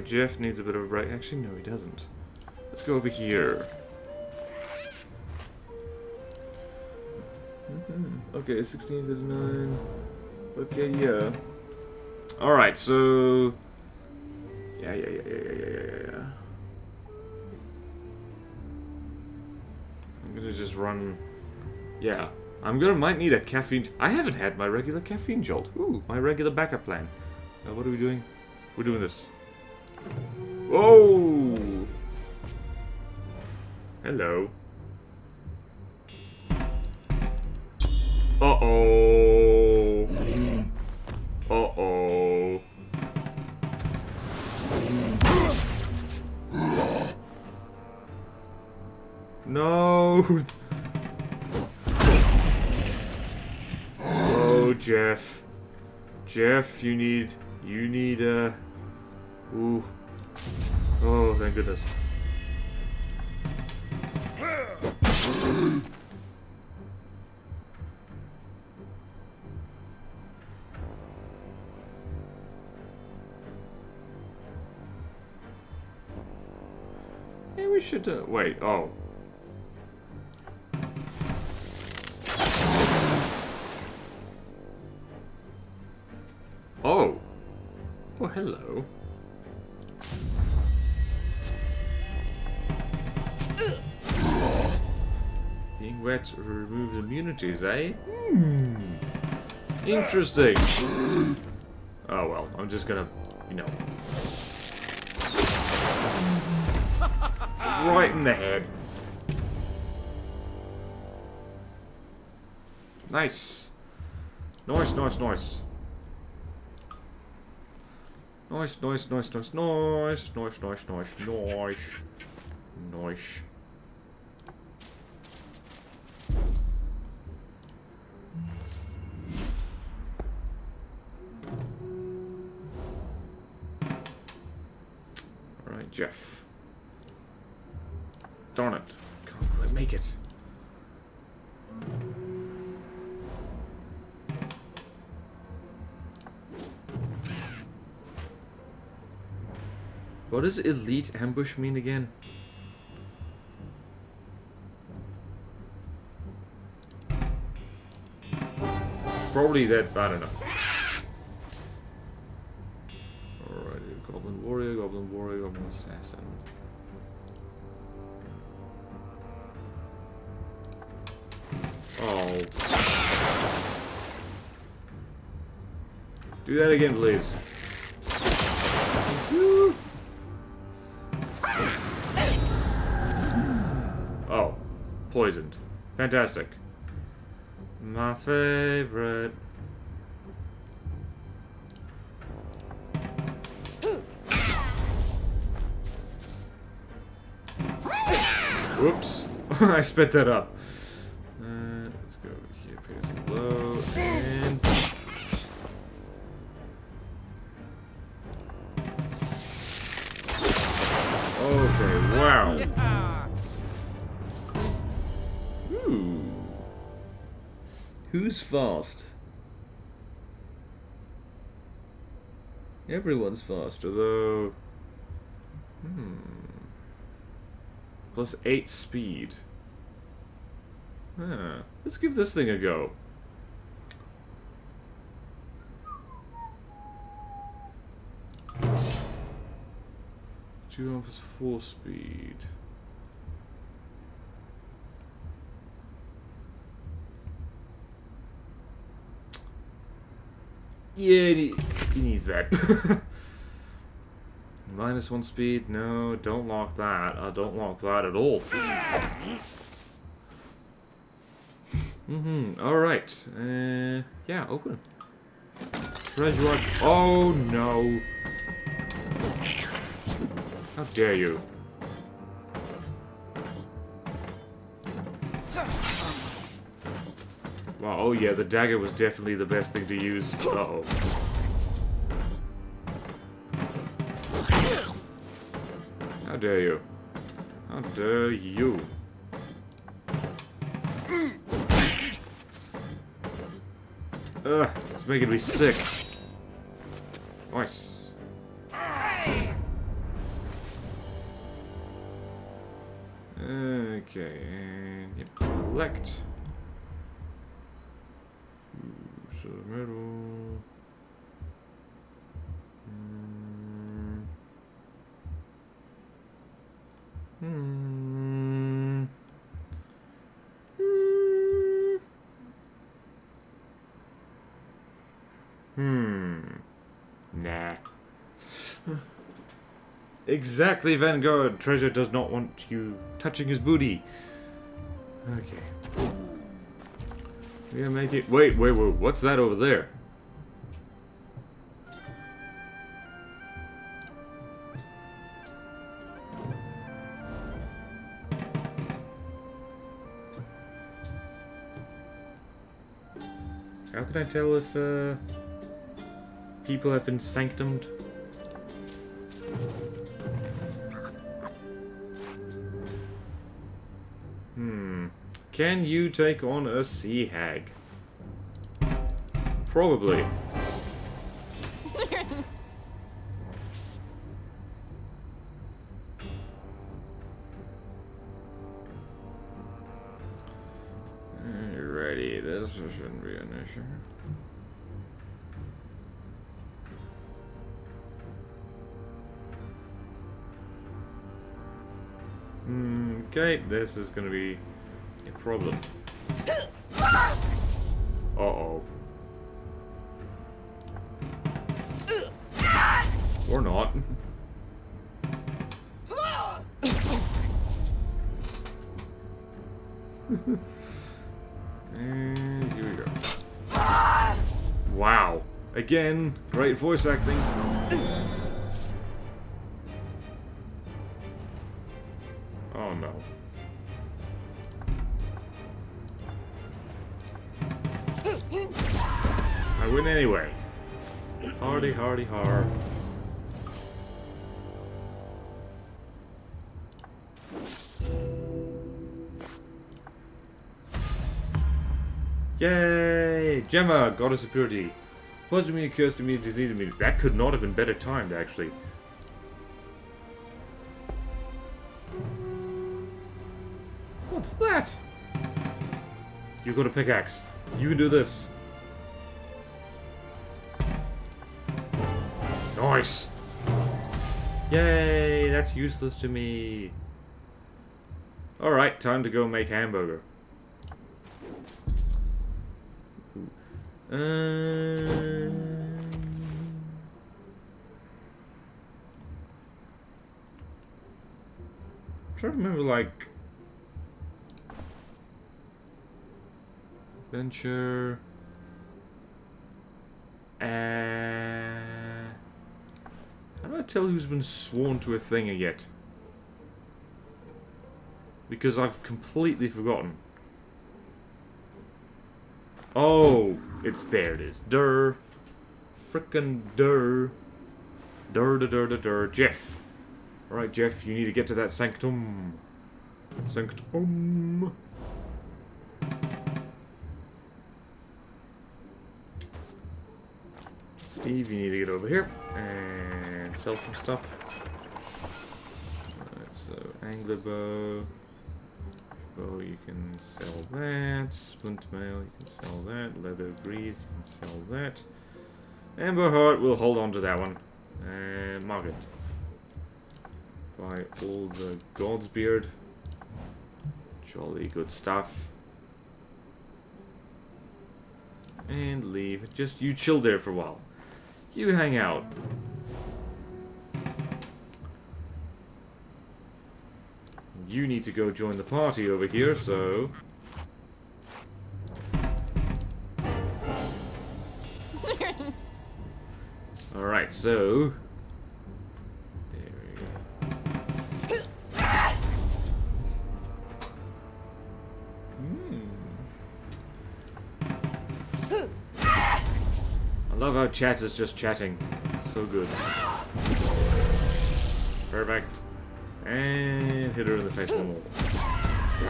Jeff needs a bit of a break. Actually, no, he doesn't. Let's go over here. Okay, 16:59. Okay, yeah. All right, so yeah. I'm gonna just run. Yeah, might need a caffeine. I haven't had my regular caffeine jolt. Ooh, my regular backup plan. What are we doing? We're doing this. Whoa! Hello. Uh-oh. Uh-oh. No! Oh, Jeff. Jeff, you need a... Ooh. Oh, thank goodness. Hey, we we should wait. Oh. Oh. Oh, hello. Being wet removes immunities, eh? Hmm. Interesting. Oh well, I'm just gonna, you know. Right in the head. Nice. Nice, nice, nice. Nice, nice, nice, nice, nice, nice, nice, nice, nice, nice. Alright, Jeff. Darn it. Can't quite make it. What does elite ambush mean again? Probably that, I don't know. Alright, goblin warrior, goblin assassin. Oh. Do that again, please. Woo. Oh, poisoned. Fantastic. My favorite. Whoops. I spit that up. Let's go over here. Pierce low and okay. Wow. Yeah. Ooh. Who's fast? Everyone's fast, although... Hmm. Plus 8 speed. Huh. Let's give this thing a go. Two plus 4 speed. Yeah, he needs that. Minus 1 speed? No, don't lock that. I don't lock that at all. Mm-hmm. Alright. Yeah, open. Treasure rock. Oh, no. How dare you. Wow, oh yeah, the dagger was definitely the best thing to use. Uh-oh. How dare you. How dare you. Ugh, it's making me sick. Nice. Okay, and yep, collect. So metal. Hmm. Hmm. Hmm. Hmm. Nah. Exactly, Vanguard. Treasure does not want you touching his booty. Okay. We're gonna make it. Wait, wait, wait. What's that over there? How can I tell if people have been sanctumed? Can you take on a sea hag? Probably. already. This shouldn't be an issue. Okay, this is gonna be a problem. Uh-oh. Or not. And here we go. Wow. Again, great voice acting. Oh no. I win anyway. Hardy, hardy, har. Yay! Gemma, Goddess of Purity. Poison me, cursed me, diseased me. That could not have been better timed, actually. What's that? You got a pickaxe. You can do this. Nice! Yay! That's useless to me. Alright, time to go make hamburger. I'm trying to remember, like, adventure and how do I tell who's been sworn to a thing yet? Because I've completely forgotten. Oh, it's there it is. Durr. Frickin' durr. Durr, durr, durr, durr, durr. Jeff. Alright, Jeff, you need to get to that sanctum. Sanctum. Steve, you need to get over here and sell some stuff. Alright, so angler bow. Oh, you can sell that. Splint mail, you can sell that. Leather grease, you can sell that. Amber heart, we'll hold on to that one. And market. Buy all the God's beard. Jolly good stuff. And leave. Just you chill there for a while. You hang out. You need to go join the party over here, so... Alright, so... There we go. I love how chat is just chatting. It's so good. Perfect. And hit her in the face one more.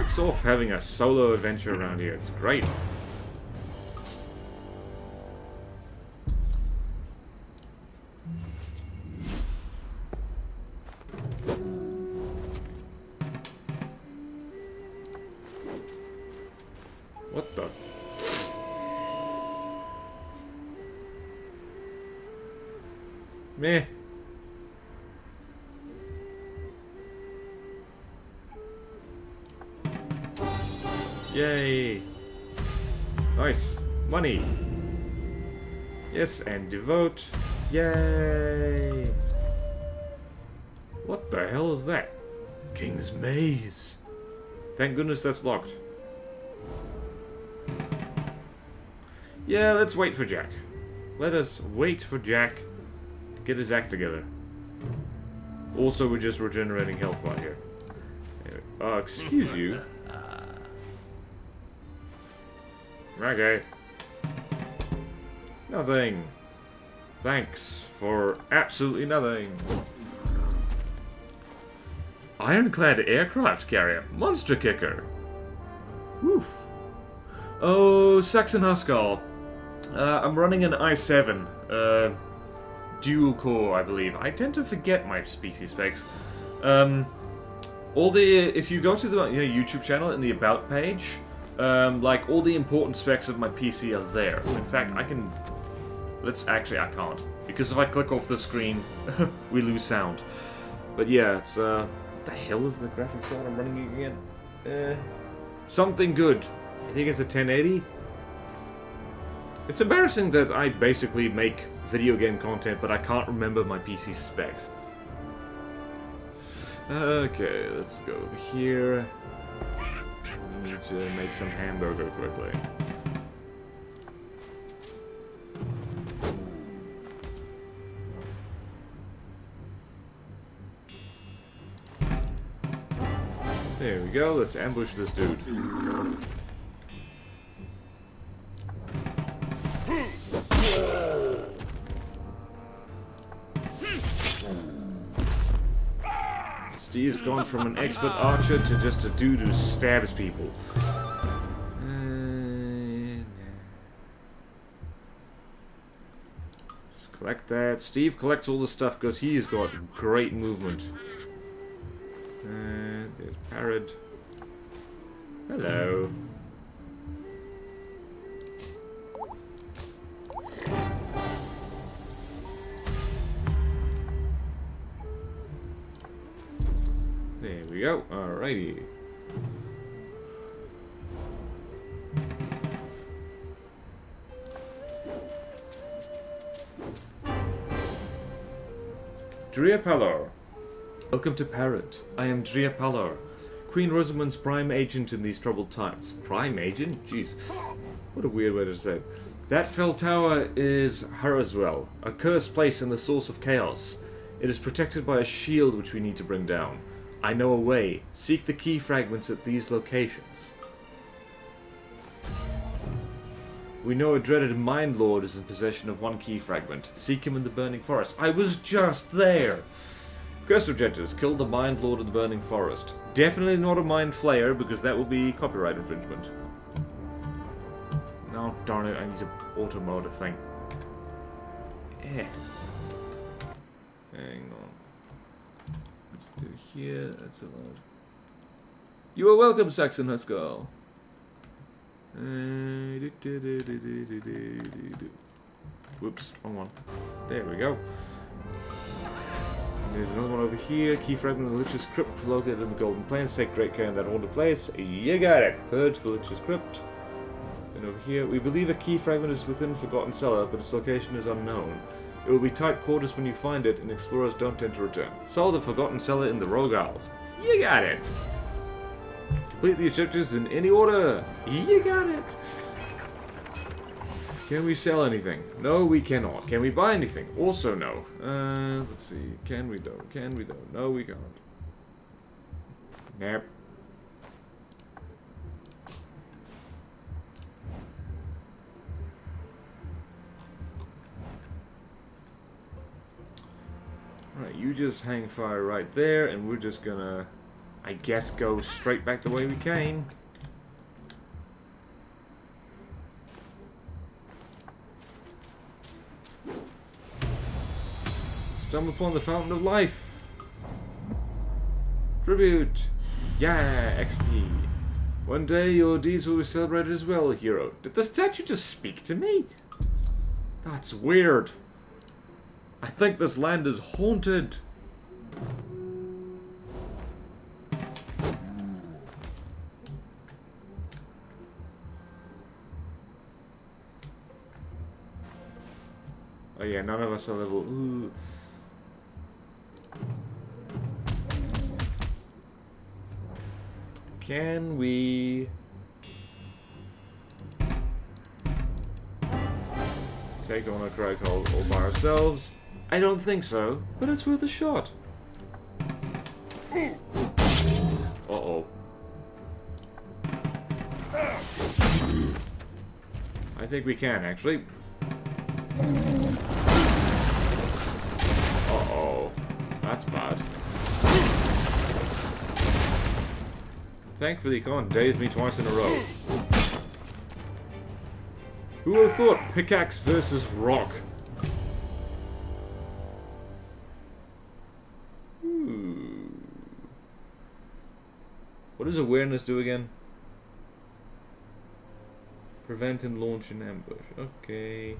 Works off having a solo adventure around here. It's great. What the? Meh. Yay! Nice! Money! Yes, and devote! Yay! What the hell is that? King's Maze! Thank goodness that's locked. Yeah, let's wait for Jack. Let us wait for Jack to get his act together. Also, we're just regenerating health right here. Excuse you. Okay. Nothing. Thanks for absolutely nothing. Ironclad aircraft carrier. Monster kicker. Woof. Oh, Saxon Huskall. I'm running an i7. Dual core, I believe. I tend to forget my species specs. If you go to the YouTube channel in the About page... Like, all the important specs of my PC are there. In fact, I can... Let's... Actually, I can't. Because if I click off the screen, we lose sound. But yeah, it's... What the hell is the graphics card I'm running again? Something good. I think it's a 1080. It's embarrassing that I basically make video game content, but I can't remember my PC specs. Okay, let's go over here. We need to make some hamburger quickly. There we go, let's ambush this dude. Steve's gone from an expert archer to just a dude who stabs people. Just collect that. Steve collects all the stuff because he's got great movement. There's Parrot. Hello. There we go. Alrighty. Dreya Pallor. Welcome to Parrot. I am Dreya Pallor, Queen Rosomon's prime agent in these troubled times. Prime agent? Jeez. What a weird way to say it. That fell tower is Harazul, a cursed place and the source of chaos. It is protected by a shield which we need to bring down. I know a way. Seek the key fragments at these locations. We know a dreaded Mind Lord is in possession of one key fragment. Seek him in the Burning Forest. I was just there! Curse objectives. Kill the Mind Lord of the Burning Forest. Definitely not a Mind Flayer, because that will be copyright infringement. No, darn it, I need to auto-mode a thing. Yeah. Hang on. Let's do here, that's allowed. You are welcome, Saxon Huskall. Whoops, wrong one. There we go. And there's another one over here. Key fragment of the Lich's Crypt located in the Golden Plains. Take great care in that haunted place. You got it. Purge the Lich's Crypt. And over here, we believe a key fragment is within Forgotten Cellar, but its location is unknown. It will be tight quarters when you find it, and explorers don't tend to return. Solve the Forgotten Cellar in the Rogue Isles. You got it! Complete the objectives in any order. You got it! Can we sell anything? No, we cannot. Can we buy anything? Also no. Let's see. Can we though? Can we though? No, we can't. Nope. Right, you just hang fire right there, and we're just gonna, I guess, go straight back the way we came. Stumble upon the Fountain of Life. Tribute. Yeah, XP. One day your deeds will be celebrated as well, hero. Did the statue just speak to me? That's weird. I think this land is haunted. Oh yeah, none of us are level... Ooh. Can we... take on a crag hole all by ourselves? I don't think so, but it's worth a shot. Uh-oh. I think we can, actually. Uh-oh. That's bad. Thankfully, Con dazed me twice in a row. Who would have thought pickaxe versus rock? What does awareness do again? Prevent and launch an ambush. Okay.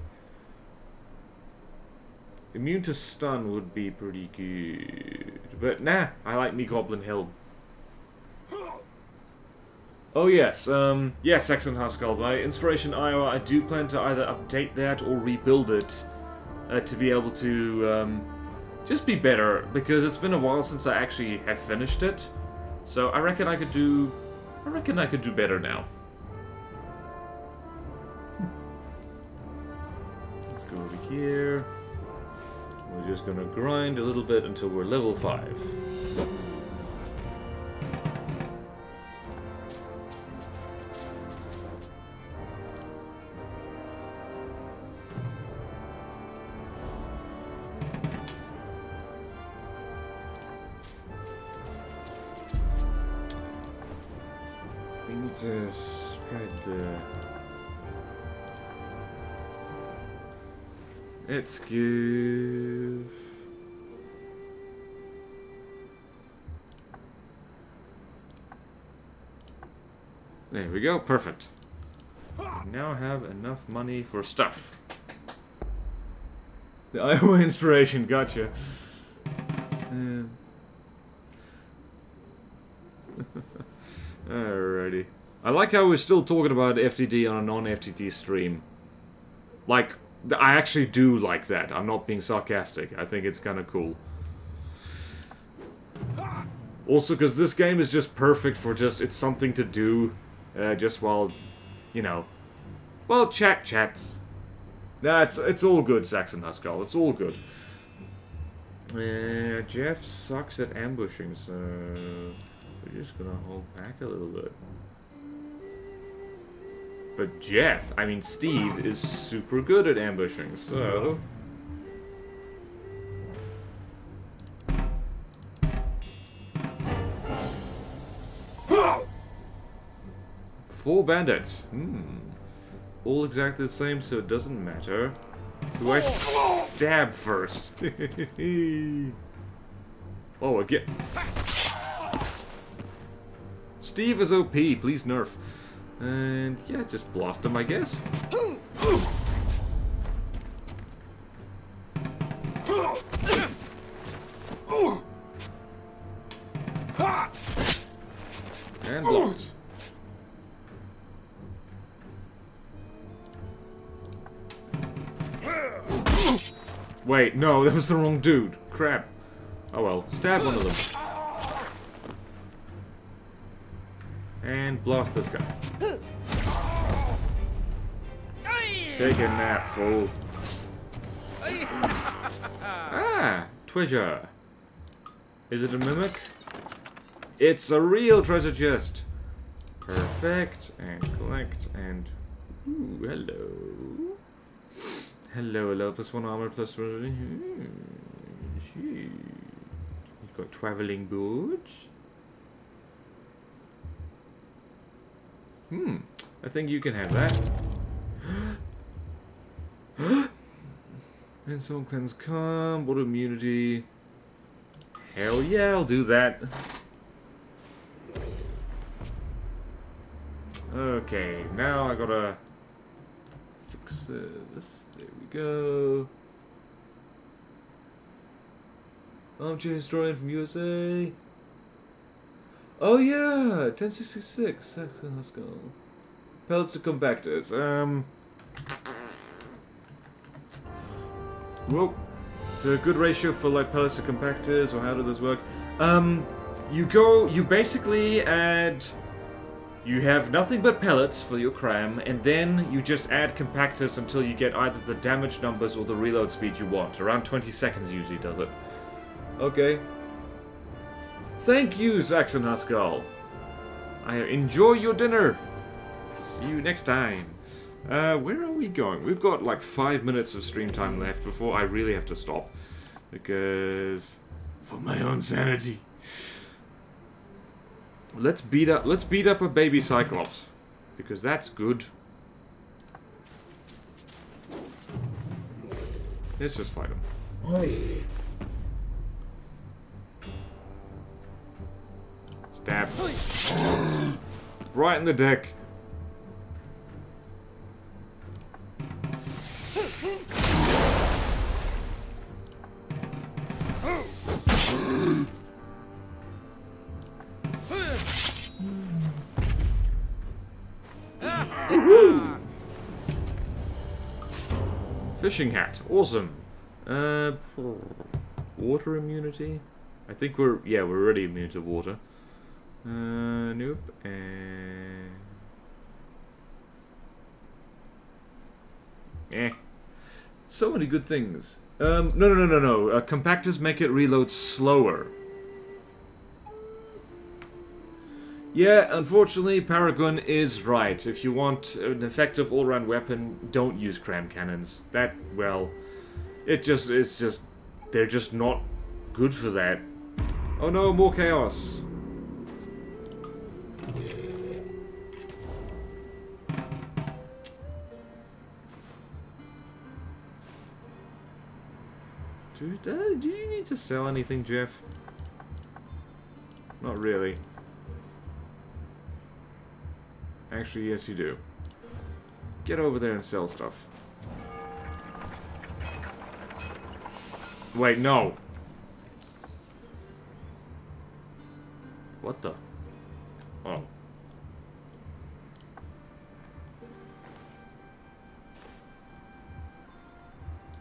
Immune to stun would be pretty good. But nah, I like me Goblin Hill. Oh yes, yeah, Saxon Huskal. By Inspiration Iowa, I do plan to either update that or rebuild it to be able to just be better, because it's been a while since I actually have finished it. So I reckon I could do better now. Let's go over here. We're just gonna grind a little bit until we're level 5. We need to spread the... Let's give... There we go, perfect. We now have enough money for stuff. The Iowa inspiration, gotcha. Alrighty. I like how we're still talking about FTD on a non-FTD stream. Like... I actually do like that. I'm not being sarcastic. I think it's kind of cool. Also, because this game is just perfect for just... It's something to do just while, you know... Well, chats. Nah, it's all good, Saxon Huskal. It's all good. Jeff sucks at ambushing, so... We're just gonna hold back a little bit. But Jeff, I mean Steve, is super good at ambushing, so... Four bandits. All exactly the same, so it doesn't matter. Do I stab first? Oh, again. Steve is OP, please nerf. And yeah, just blast him, I guess. And blocked. Wait, no, that was the wrong dude. Crap. Oh well, stab one of them. And blast this guy. Take a nap, fool. Ah, treasure. Is it a mimic? It's a real treasure chest. Perfect. And collect and... Ooh, hello. Hello, hello. +1 armor, +1... You've got traveling boots. I think you can have that. And soul cleanse, calm, water immunity. Hell yeah, I'll do that. Okay, now I gotta fix this. There we go. Armchair historian from USA. Oh yeah, 1066, Saxon Huskal. Pelts to compactors. Whoa. So good ratio for like pellets to compactors, or how does this work? You basically add... You have nothing but pellets for your cram, and then you just add compactors until you get either the damage numbers or the reload speed you want. Around 20 seconds usually does it. Okay. Thank you, Saxon Huskal. I enjoy your dinner. See you next time. Where are we going? We've got like 5 minutes of stream time left before I really have to stop. Because... For my own sanity. Let's beat up a baby Cyclops. Because that's good. Let's just fight him. Oi. Stab. Right in the deck. Fishing hat, awesome. Water immunity. I think we're already immune to water. Nope. So many good things. No. Compactors make it reload slower. Yeah, unfortunately, Paragon is right. If you want an effective all-round weapon, don't use cram cannons. That, well, they're just not good for that. Oh no, more chaos. Do you need to sell anything, Jeff? Not really. Actually, yes, you do. Get over there and sell stuff. Wait, no. What the? Oh.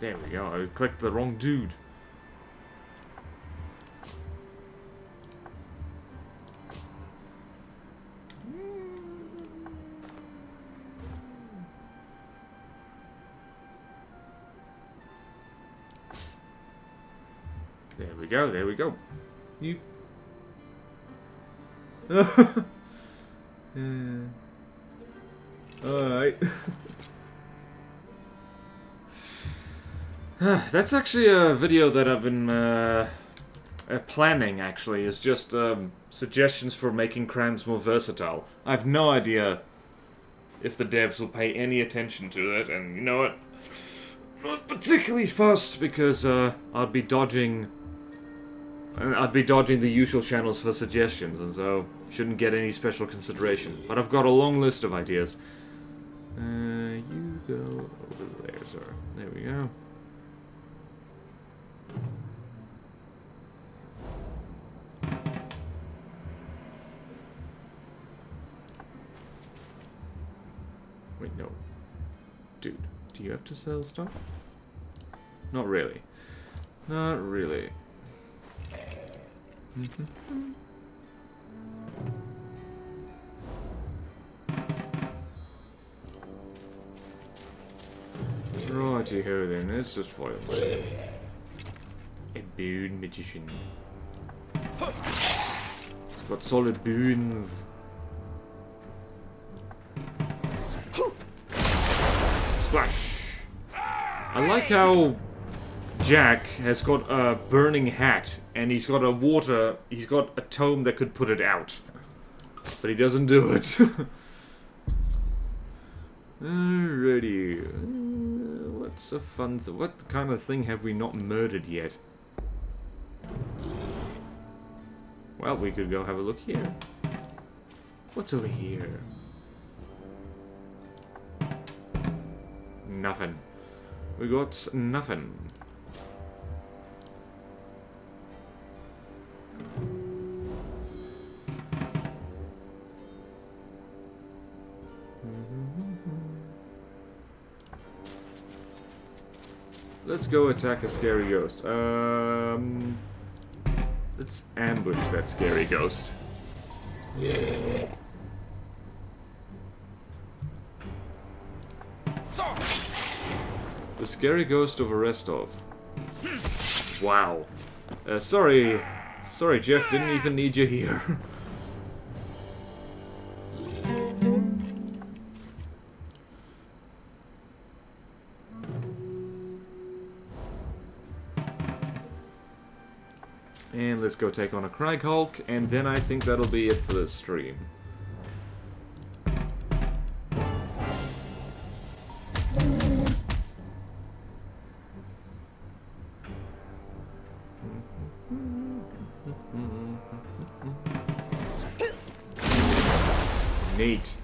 There we go. I clicked the wrong dude. There we go. You. Alright. That's actually a video that I've been planning, actually. It's just suggestions for making crams more versatile. I have no idea if the devs will pay any attention to that, and you know what? Not particularly fast, because I'd be dodging the usual channels for suggestions, and so shouldn't get any special consideration. But I've got a long list of ideas. You go over there, sir. There we go. Wait, no. Dude, do you have to sell stuff? Not really. Not really. Righty ho then, let's just fight away. A boon magician. It's got solid boons. Splash! I like how Jack has got a burning hat, and he's got a tome that could put it out. But he doesn't do it. Alrighty. What's a fun... What kind of thing have we not murdered yet? Well, we could go have a look here. What's over here? Nothing. We got nothing. Let's go attack a scary ghost. Let's ambush that scary ghost. The scary ghost of Arestov. Wow. Sorry, Jeff, didn't even need you here. And let's go take on a Craig Hulk, and then I think that'll be it for this stream. Neat.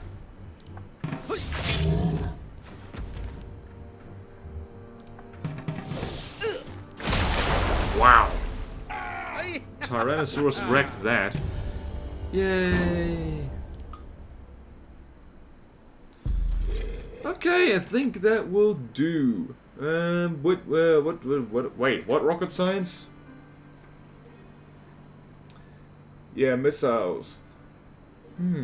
Wow. Tyrannosaurus wrecked that. Yay. Okay, I think that will do. Wait, what rocket science? Yeah, missiles. What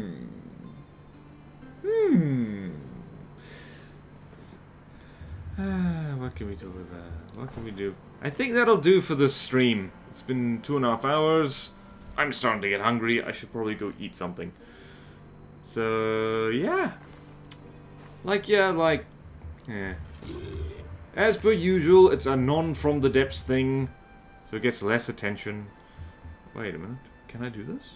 can we do with that? What can we do? I think that'll do for this stream. It's been 2.5 hours. I'm starting to get hungry. I should probably go eat something. So, yeah. Yeah. As per usual, it's a non-from-the-depths thing, so it gets less attention. Wait a minute. Can I do this?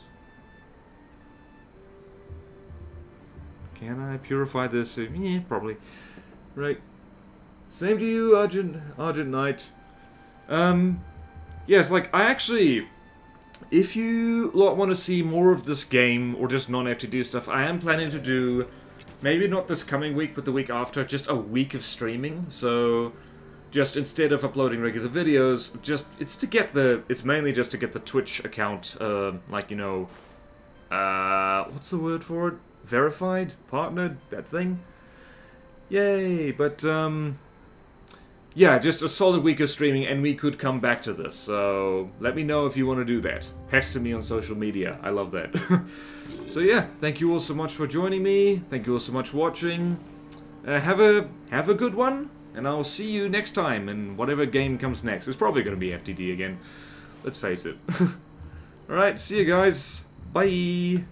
Can I purify this? Yeah, probably. Right. Same to you, Argent Knight. Yes, like, I actually... If you lot want to see more of this game, or just non-FTD stuff, I am planning to do... Maybe not this coming week, but the week after, just a week of streaming. So, just instead of uploading regular videos, it's mainly just to get the Twitch account, what's the word for it? Verified? Partnered? That thing? Yay! But, yeah, just a solid week of streaming, and we could come back to this. So, let me know if you want to do that. Pester me on social media. I love that. So yeah, thank you all so much for joining me. Thank you all so much for watching. Have a good one, and I'll see you next time in whatever game comes next. It's probably going to be FTD again. Let's face it. All right, see you guys. Bye.